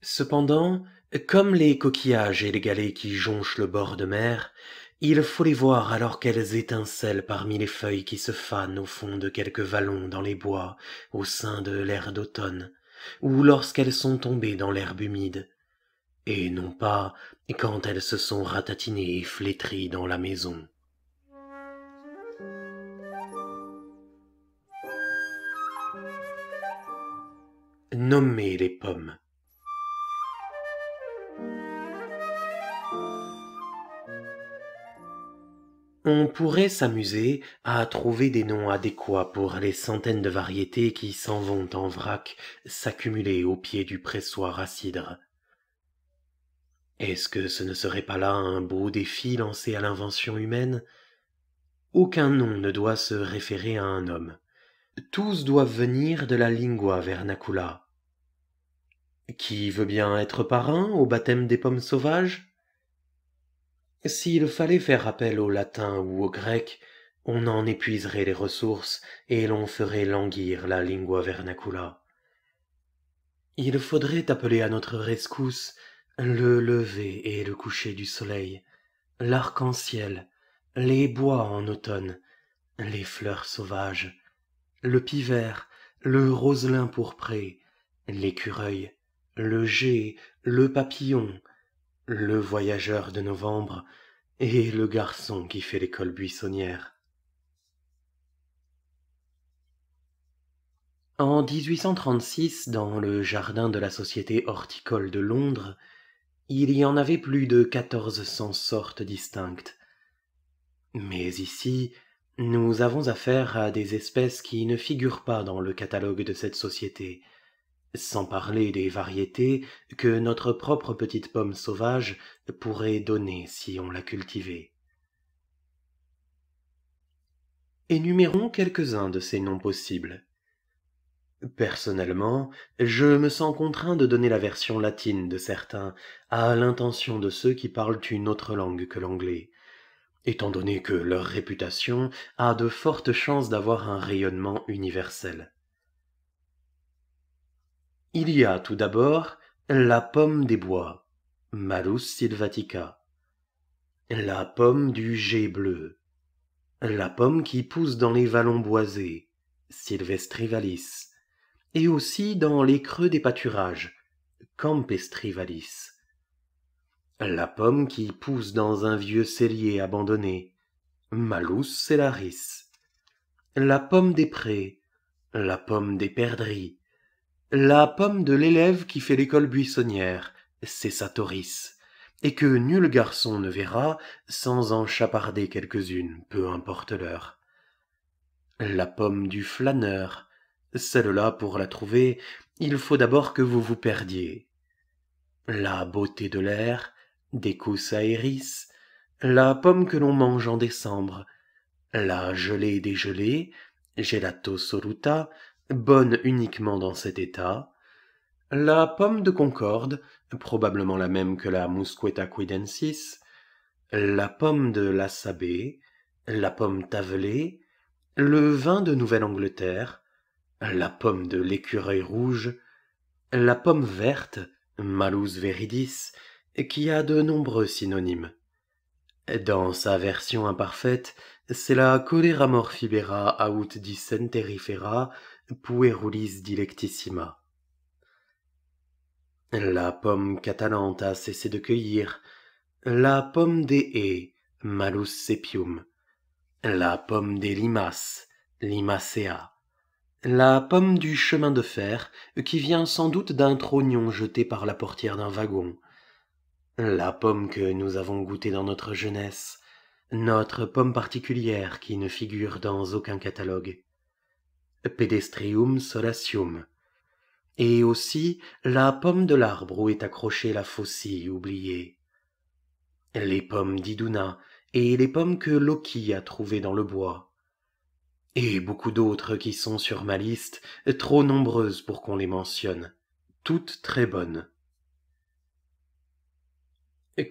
Cependant, comme les coquillages et les galets qui jonchent le bord de mer, il faut les voir alors qu'elles étincellent parmi les feuilles qui se fanent au fond de quelques vallons dans les bois, au sein de l'air d'automne, ou lorsqu'elles sont tombées dans l'herbe humide, et non pas quand elles se sont ratatinées et flétries dans la maison. Nommez les pommes. On pourrait s'amuser à trouver des noms adéquats pour les centaines de variétés qui s'en vont en vrac s'accumuler au pied du pressoir à cidre. Est-ce que ce ne serait pas là un beau défi lancé à l'invention humaine? Aucun nom ne doit se référer à un homme. Tous doivent venir de la lingua vernacula. Qui veut bien être parrain au baptême des pommes sauvages? S'il fallait faire appel au latin ou au grec, on en épuiserait les ressources et l'on ferait languir la lingua vernacula. Il faudrait appeler à notre rescousse le lever et le coucher du soleil, l'arc-en-ciel, les bois en automne, les fleurs sauvages, le pivert, le roselin pourpré, l'écureuil, le jais, le papillon, le voyageur de novembre et le garçon qui fait l'école buissonnière. En 1836, dans le jardin de la Société horticole de Londres, il y en avait plus de 1400 sortes distinctes. Mais ici, nous avons affaire à des espèces qui ne figurent pas dans le catalogue de cette société, sans parler des variétés que notre propre petite pomme sauvage pourrait donner si on la cultivait. Énumérons quelques-uns de ces noms possibles. Personnellement, je me sens contraint de donner la version latine de certains à l'intention de ceux qui parlent une autre langue que l'anglais, étant donné que leur réputation a de fortes chances d'avoir un rayonnement universel. Il y a tout d'abord la pomme des bois, Malus sylvatica, la pomme du jais bleu, la pomme qui pousse dans les vallons boisés, Sylvestrivalis, et aussi dans les creux des pâturages, Campestrivalis, la pomme qui pousse dans un vieux cellier abandonné, Malus cellaris, la pomme des prés, la pomme des perdrix, la pomme de l'élève qui fait l'école buissonnière, Cessatoris, et que nul garçon ne verra sans en chaparder quelques-unes, peu importe l'heure. La pomme du flâneur, celle-là, pour la trouver, il faut d'abord que vous vous perdiez. La beauté de l'air, Decus aeris, la pomme que l'on mange en décembre, la gelée des gelées, Gelato soluta, bonne uniquement dans cet état, la pomme de Concorde, probablement la même que la Musqueta quidensis, la pomme de la Sabée, la pomme tavelée, le vin de Nouvelle-Angleterre, la pomme de l'écureuil rouge, la pomme verte, Malus viridis, qui a de nombreux synonymes. Dans sa version imparfaite, Cela codera morphibera aut dissenterifera puerulis dilectissima. La pomme catalante a cessé de cueillir, la pomme des haies, Malus sepium, la pomme des limaces, Limacea, la pomme du chemin de fer qui vient sans doute d'un trognon jeté par la portière d'un wagon, la pomme que nous avons goûtée dans notre jeunesse, notre pomme particulière qui ne figure dans aucun catalogue, Pedestrium solatium, et aussi la pomme de l'arbre où est accrochée la faucille oubliée, les pommes d'Iduna et les pommes que Loki a trouvées dans le bois, et beaucoup d'autres qui sont sur ma liste, trop nombreuses pour qu'on les mentionne, toutes très bonnes.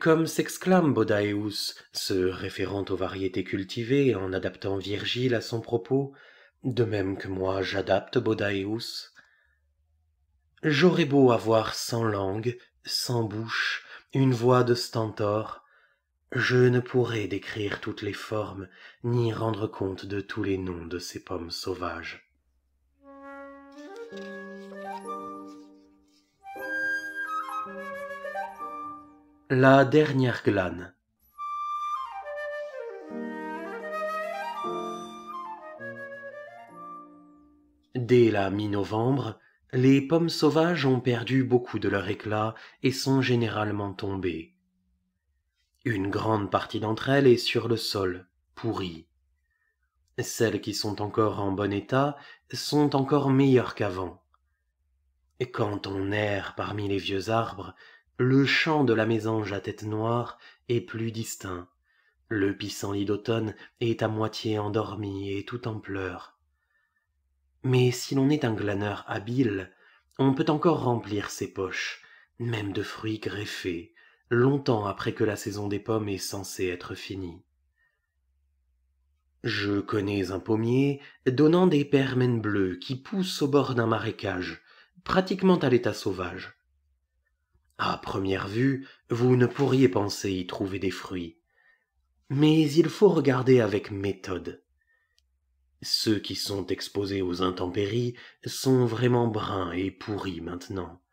Comme s'exclame Bodaeus, se référant aux variétés cultivées en adaptant Virgile à son propos, de même que moi j'adapte Bodaeus, j'aurais beau avoir sans langue, sans bouche, une voix de stentor, je ne pourrais décrire toutes les formes, ni rendre compte de tous les noms de ces pommes sauvages. La dernière glane. Dès la mi-novembre, les pommes sauvages ont perdu beaucoup de leur éclat et sont généralement tombées. Une grande partie d'entre elles est sur le sol, pourrie. Celles qui sont encore en bon état sont encore meilleures qu'avant. Quand on erre parmi les vieux arbres, le chant de la mésange à tête noire est plus distinct. Le pissenlit d'automne est à moitié endormi et tout en pleurs. Mais si l'on est un glaneur habile, on peut encore remplir ses poches, même de fruits greffés, longtemps après que la saison des pommes est censée être finie. Je connais un pommier donnant des permènes bleues qui poussent au bord d'un marécage, pratiquement à l'état sauvage. À première vue, vous ne pourriez penser y trouver des fruits. Mais il faut regarder avec méthode. Ceux qui sont exposés aux intempéries sont vraiment bruns et pourris maintenant.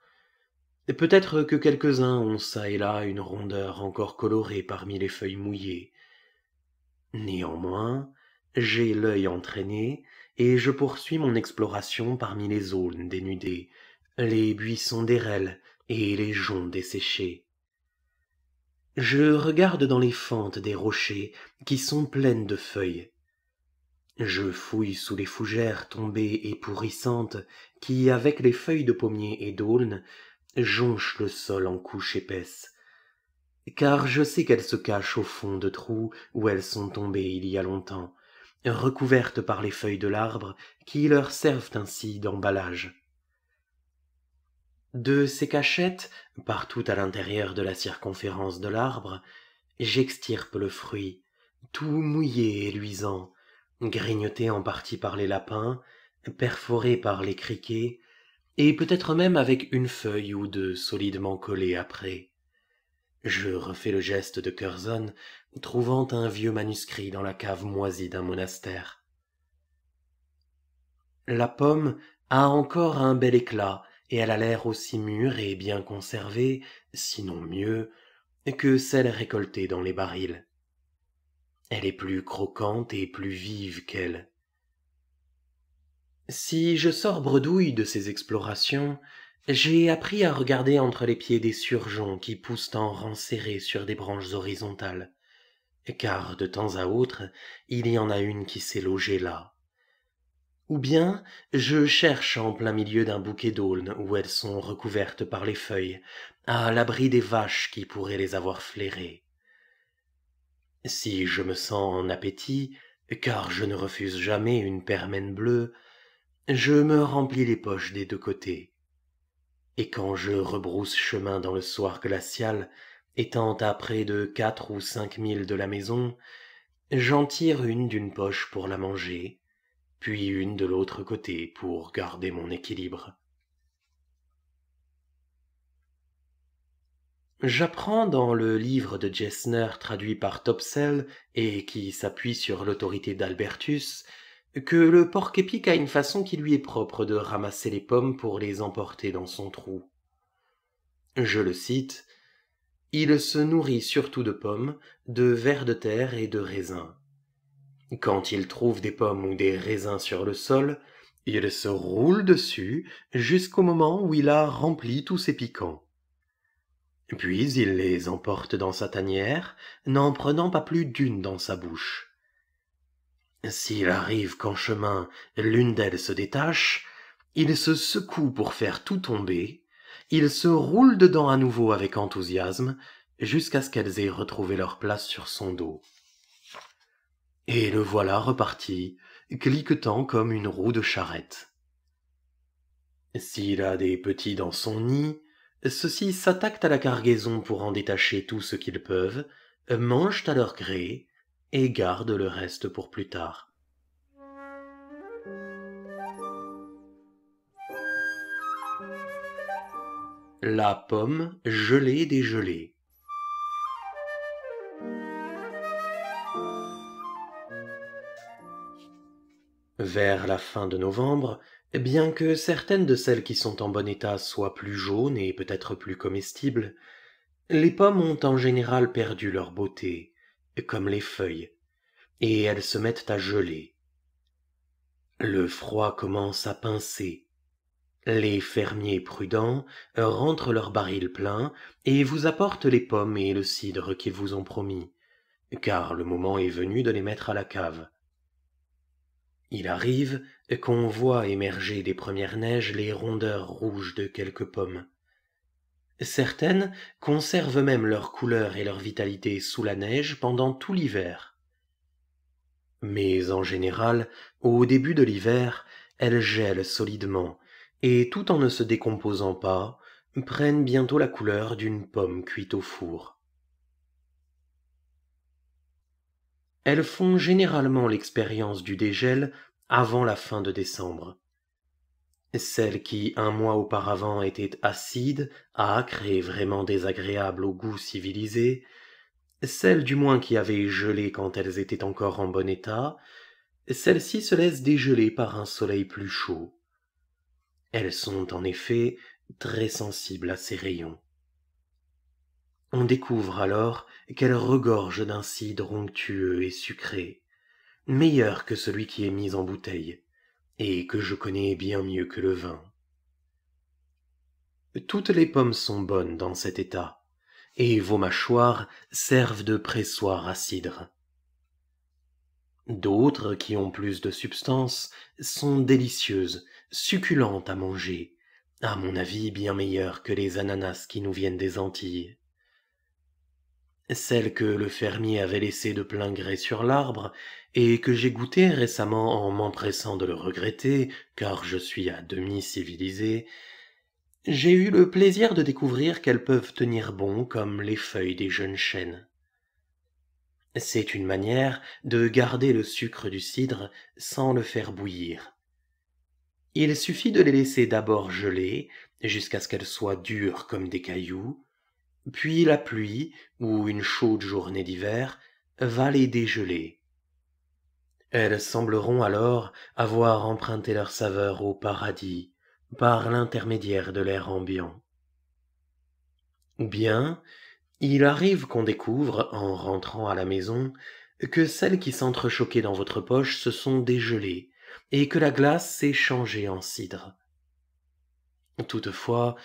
Peut-être que quelques-uns ont çà et là une rondeur encore colorée parmi les feuilles mouillées. Néanmoins, j'ai l'œil entraîné et je poursuis mon exploration parmi les aunes dénudées, les buissons d'airelles, et les joncs desséchés. Je regarde dans les fentes des rochers qui sont pleines de feuilles. Je fouille sous les fougères tombées et pourrissantes qui, avec les feuilles de pommier et d'aulne, jonchent le sol en couches épaisses, car je sais qu'elles se cachent au fond de trous où elles sont tombées il y a longtemps, recouvertes par les feuilles de l'arbre qui leur servent ainsi d'emballage. De ces cachettes, partout à l'intérieur de la circonférence de l'arbre, j'extirpe le fruit, tout mouillé et luisant, grignoté en partie par les lapins, perforé par les criquets, et peut-être même avec une feuille ou deux solidement collées après. Je refais le geste de Curzon, trouvant un vieux manuscrit dans la cave moisie d'un monastère. La pomme a encore un bel éclat, et elle a l'air aussi mûre et bien conservée, sinon mieux, que celle récoltée dans les barils. Elle est plus croquante et plus vive qu'elle. Si je sors bredouille de ces explorations, j'ai appris à regarder entre les pieds des surgeons qui poussent en rangs serrés sur des branches horizontales, car de temps à autre, il y en a une qui s'est logée là. Ou bien, je cherche en plein milieu d'un bouquet d'aulnes où elles sont recouvertes par les feuilles, à l'abri des vaches qui pourraient les avoir flairées. Si je me sens en appétit, car je ne refuse jamais une permène bleue, je me remplis les poches des deux côtés. Et quand je rebrousse chemin dans le soir glacial, étant à près de 4 ou 5 milles de la maison, j'en tire une d'une poche pour la manger, puis une de l'autre côté pour garder mon équilibre. J'apprends dans le livre de Gessner traduit par Topsell et qui s'appuie sur l'autorité d'Albertus, que le porc-épic a une façon qui lui est propre de ramasser les pommes pour les emporter dans son trou. Je le cite, « Il se nourrit surtout de pommes, de vers de terre et de raisins. Quand il trouve des pommes ou des raisins sur le sol, il se roule dessus jusqu'au moment où il a rempli tous ses piquants. » Puis il les emporte dans sa tanière, n'en prenant pas plus d'une dans sa bouche. S'il arrive qu'en chemin l'une d'elles se détache, il se secoue pour faire tout tomber, il se roule dedans à nouveau avec enthousiasme, jusqu'à ce qu'elles aient retrouvé leur place sur son dos. Et le voilà reparti, cliquetant comme une roue de charrette. S'il a des petits dans son nid, ceux-ci s'attaquent à la cargaison pour en détacher tout ce qu'ils peuvent, mangent à leur gré et gardent le reste pour plus tard. La pomme gelée des gelées. Vers la fin de novembre, bien que certaines de celles qui sont en bon état soient plus jaunes et peut-être plus comestibles, les pommes ont en général perdu leur beauté, comme les feuilles, et elles se mettent à geler. Le froid commence à pincer. Les fermiers prudents rentrent leurs barils pleins et vous apportent les pommes et le cidre qu'ils vous ont promis, car le moment est venu de les mettre à la cave. Il arrive qu'on voit émerger des premières neiges les rondeurs rouges de quelques pommes. Certaines conservent même leur couleur et leur vitalité sous la neige pendant tout l'hiver. Mais en général, au début de l'hiver, elles gèlent solidement, et tout en ne se décomposant pas, prennent bientôt la couleur d'une pomme cuite au four. Elles font généralement l'expérience du dégel avant la fin de décembre. Celles qui, un mois auparavant, étaient acides, âcres et vraiment désagréables au goût civilisé, celles du moins qui avaient gelé quand elles étaient encore en bon état, celles-ci se laissent dégeler par un soleil plus chaud. Elles sont en effet très sensibles à ces rayons. On découvre alors qu'elle regorge d'un cidre onctueux et sucré, meilleur que celui qui est mis en bouteille, et que je connais bien mieux que le vin. Toutes les pommes sont bonnes dans cet état, et vos mâchoires servent de pressoir à cidre. D'autres, qui ont plus de substance, sont délicieuses, succulentes à manger, à mon avis bien meilleures que les ananas qui nous viennent des Antilles. Celle que le fermier avait laissée de plein gré sur l'arbre et que j'ai goûtée récemment en m'empressant de le regretter, car je suis à demi civilisé, j'ai eu le plaisir de découvrir qu'elles peuvent tenir bon comme les feuilles des jeunes chênes. C'est une manière de garder le sucre du cidre sans le faire bouillir. Il suffit de les laisser d'abord geler jusqu'à ce qu'elles soient dures comme des cailloux, puis la pluie, ou une chaude journée d'hiver, va les dégeler. Elles sembleront alors avoir emprunté leur saveur au paradis, par l'intermédiaire de l'air ambiant. Ou bien, il arrive qu'on découvre, en rentrant à la maison, que celles qui s'entrechoquaient dans votre poche se sont dégelées, et que la glace s'est changée en cidre. Toutefois,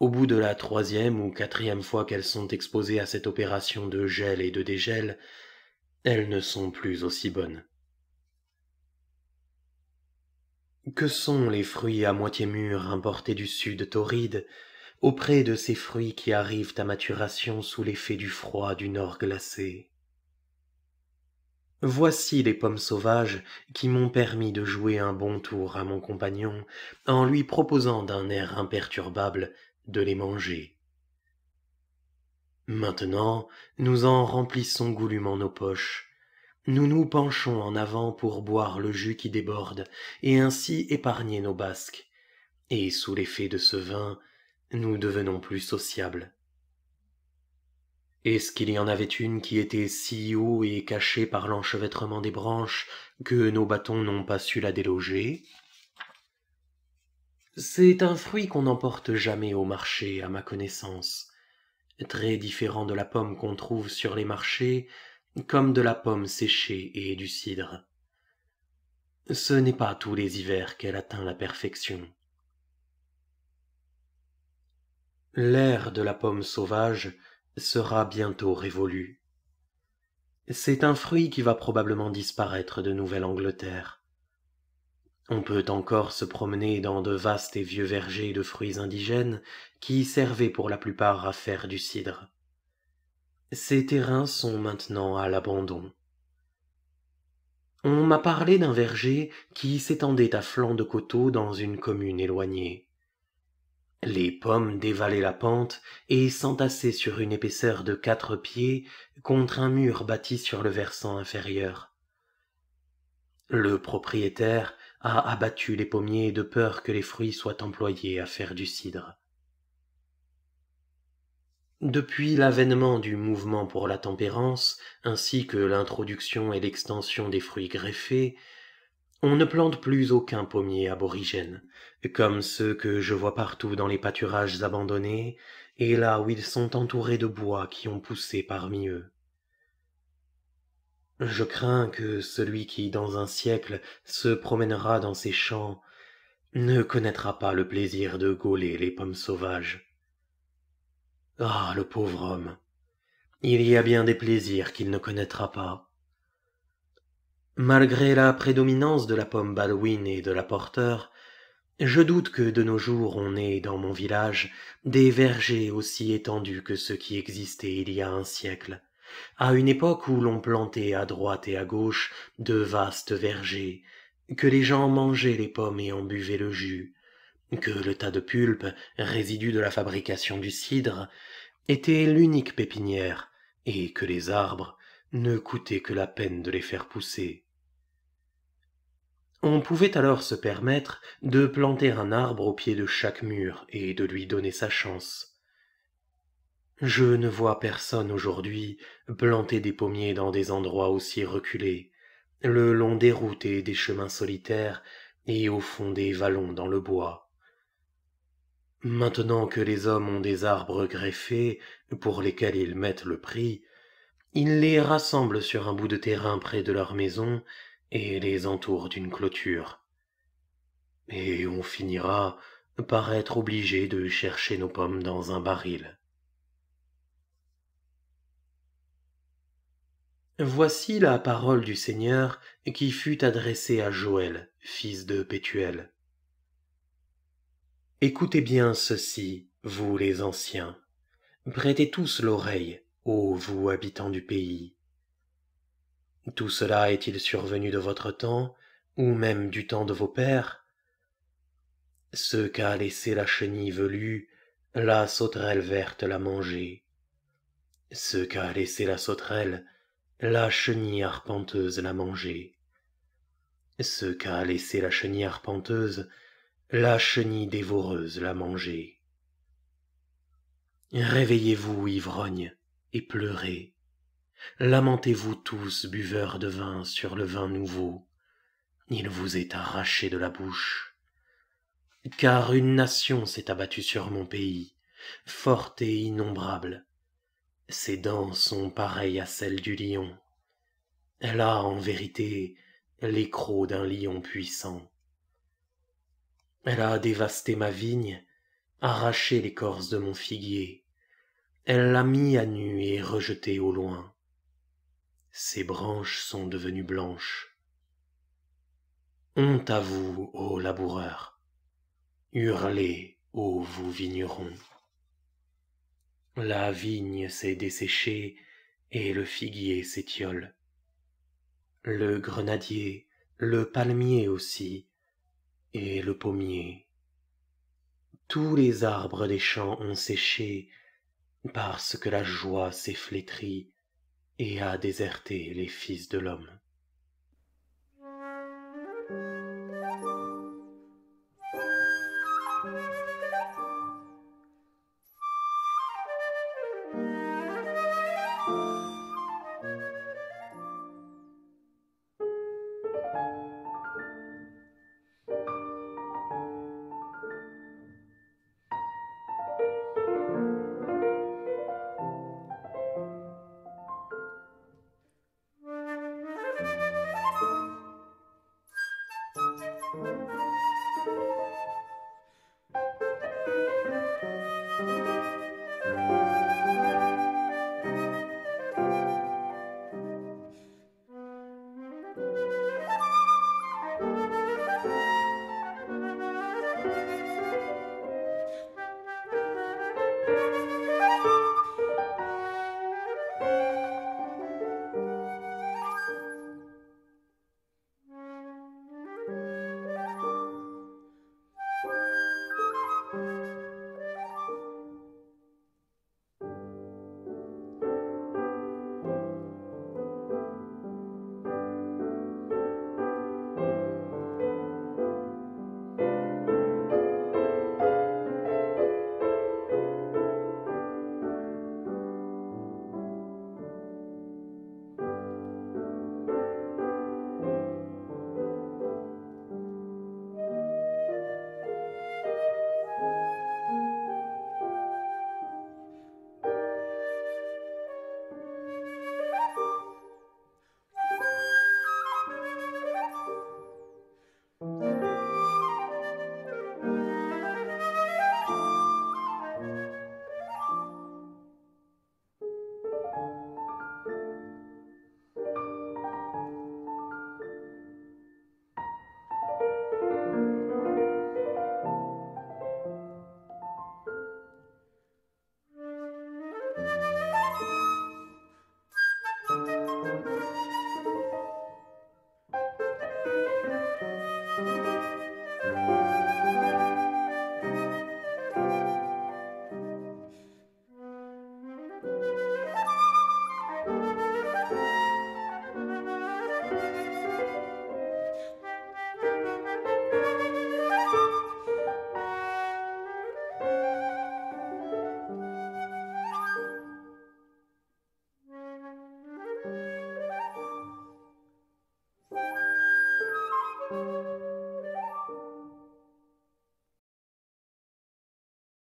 au bout de la troisième ou quatrième fois qu'elles sont exposées à cette opération de gel et de dégel, elles ne sont plus aussi bonnes. Que sont les fruits à moitié mûrs importés du sud torride, auprès de ces fruits qui arrivent à maturation sous l'effet du froid du nord glacé? Voici les pommes sauvages qui m'ont permis de jouer un bon tour à mon compagnon en lui proposant d'un air imperturbable de les manger. Maintenant, nous en remplissons goulûment nos poches. Nous nous penchons en avant pour boire le jus qui déborde et ainsi épargner nos basques. Et sous l'effet de ce vin, nous devenons plus sociables. Est-ce qu'il y en avait une qui était si haut et cachée par l'enchevêtrement des branches que nos bâtons n'ont pas su la déloger ? C'est un fruit qu'on n'emporte jamais au marché, à ma connaissance, très différent de la pomme qu'on trouve sur les marchés, comme de la pomme séchée et du cidre. Ce n'est pas tous les hivers qu'elle atteint la perfection. L'ère de la pomme sauvage sera bientôt révolue. C'est un fruit qui va probablement disparaître de Nouvelle-Angleterre. On peut encore se promener dans de vastes et vieux vergers de fruits indigènes qui servaient pour la plupart à faire du cidre. Ces terrains sont maintenant à l'abandon. On m'a parlé d'un verger qui s'étendait à flanc de coteau dans une commune éloignée. Les pommes dévalaient la pente et s'entassaient sur une épaisseur de 4 pieds contre un mur bâti sur le versant inférieur. Le propriétaire a abattu les pommiers de peur que les fruits soient employés à faire du cidre. Depuis l'avènement du mouvement pour la tempérance, ainsi que l'introduction et l'extension des fruits greffés, on ne plante plus aucun pommier aborigène, comme ceux que je vois partout dans les pâturages abandonnés, et là où ils sont entourés de bois qui ont poussé parmi eux. Je crains que celui qui, dans un siècle, se promènera dans ces champs, ne connaîtra pas le plaisir de gauler les pommes sauvages. Ah, le pauvre homme! Il y a bien des plaisirs qu'il ne connaîtra pas. Malgré la prédominance de la pomme Baldwin et de la Porter, je doute que de nos jours on ait dans mon village des vergers aussi étendus que ceux qui existaient il y a un siècle, à une époque où l'on plantait à droite et à gauche de vastes vergers, que les gens mangeaient les pommes et en buvaient le jus, que le tas de pulpe, résidu de la fabrication du cidre, était l'unique pépinière, et que les arbres ne coûtaient que la peine de les faire pousser. On pouvait alors se permettre de planter un arbre au pied de chaque mur et de lui donner sa chance. Je ne vois personne aujourd'hui planter des pommiers dans des endroits aussi reculés, le long des routes et des chemins solitaires et au fond des vallons dans le bois. Maintenant que les hommes ont des arbres greffés pour lesquels ils mettent le prix, ils les rassemblent sur un bout de terrain près de leur maison et les entourent d'une clôture. Et on finira par être obligé de chercher nos pommes dans un baril. Voici la parole du Seigneur qui fut adressée à Joël, fils de Pétuel. Écoutez bien ceci, vous les anciens, prêtez tous l'oreille, ô vous habitants du pays. Tout cela est-il survenu de votre temps, ou même du temps de vos pères? Ce qu'a laissé la chenille velue, la sauterelle verte l'a mangé. Ce qu'a laissé la sauterelle, la chenille arpenteuse l'a mangé. Ce qu'a laissé la chenille arpenteuse, la chenille dévoreuse l'a mangé. Réveillez-vous, ivrognes, et pleurez. Lamentez-vous tous, buveurs de vin, sur le vin nouveau. Il vous est arraché de la bouche. Car une nation s'est abattue sur mon pays, forte et innombrable. Ses dents sont pareilles à celles du lion. Elle a, en vérité, les crocs d'un lion puissant. Elle a dévasté ma vigne, arraché l'écorce de mon figuier. Elle l'a mis à nu et rejetée au loin. Ses branches sont devenues blanches. Honte à vous, ô laboureurs! Hurlez, ô vous vignerons! La vigne s'est desséchée et le figuier s'étiole. Le grenadier, le palmier aussi, et le pommier. Tous les arbres des champs ont séché, parce que la joie s'est flétrie et a déserté les fils de l'homme.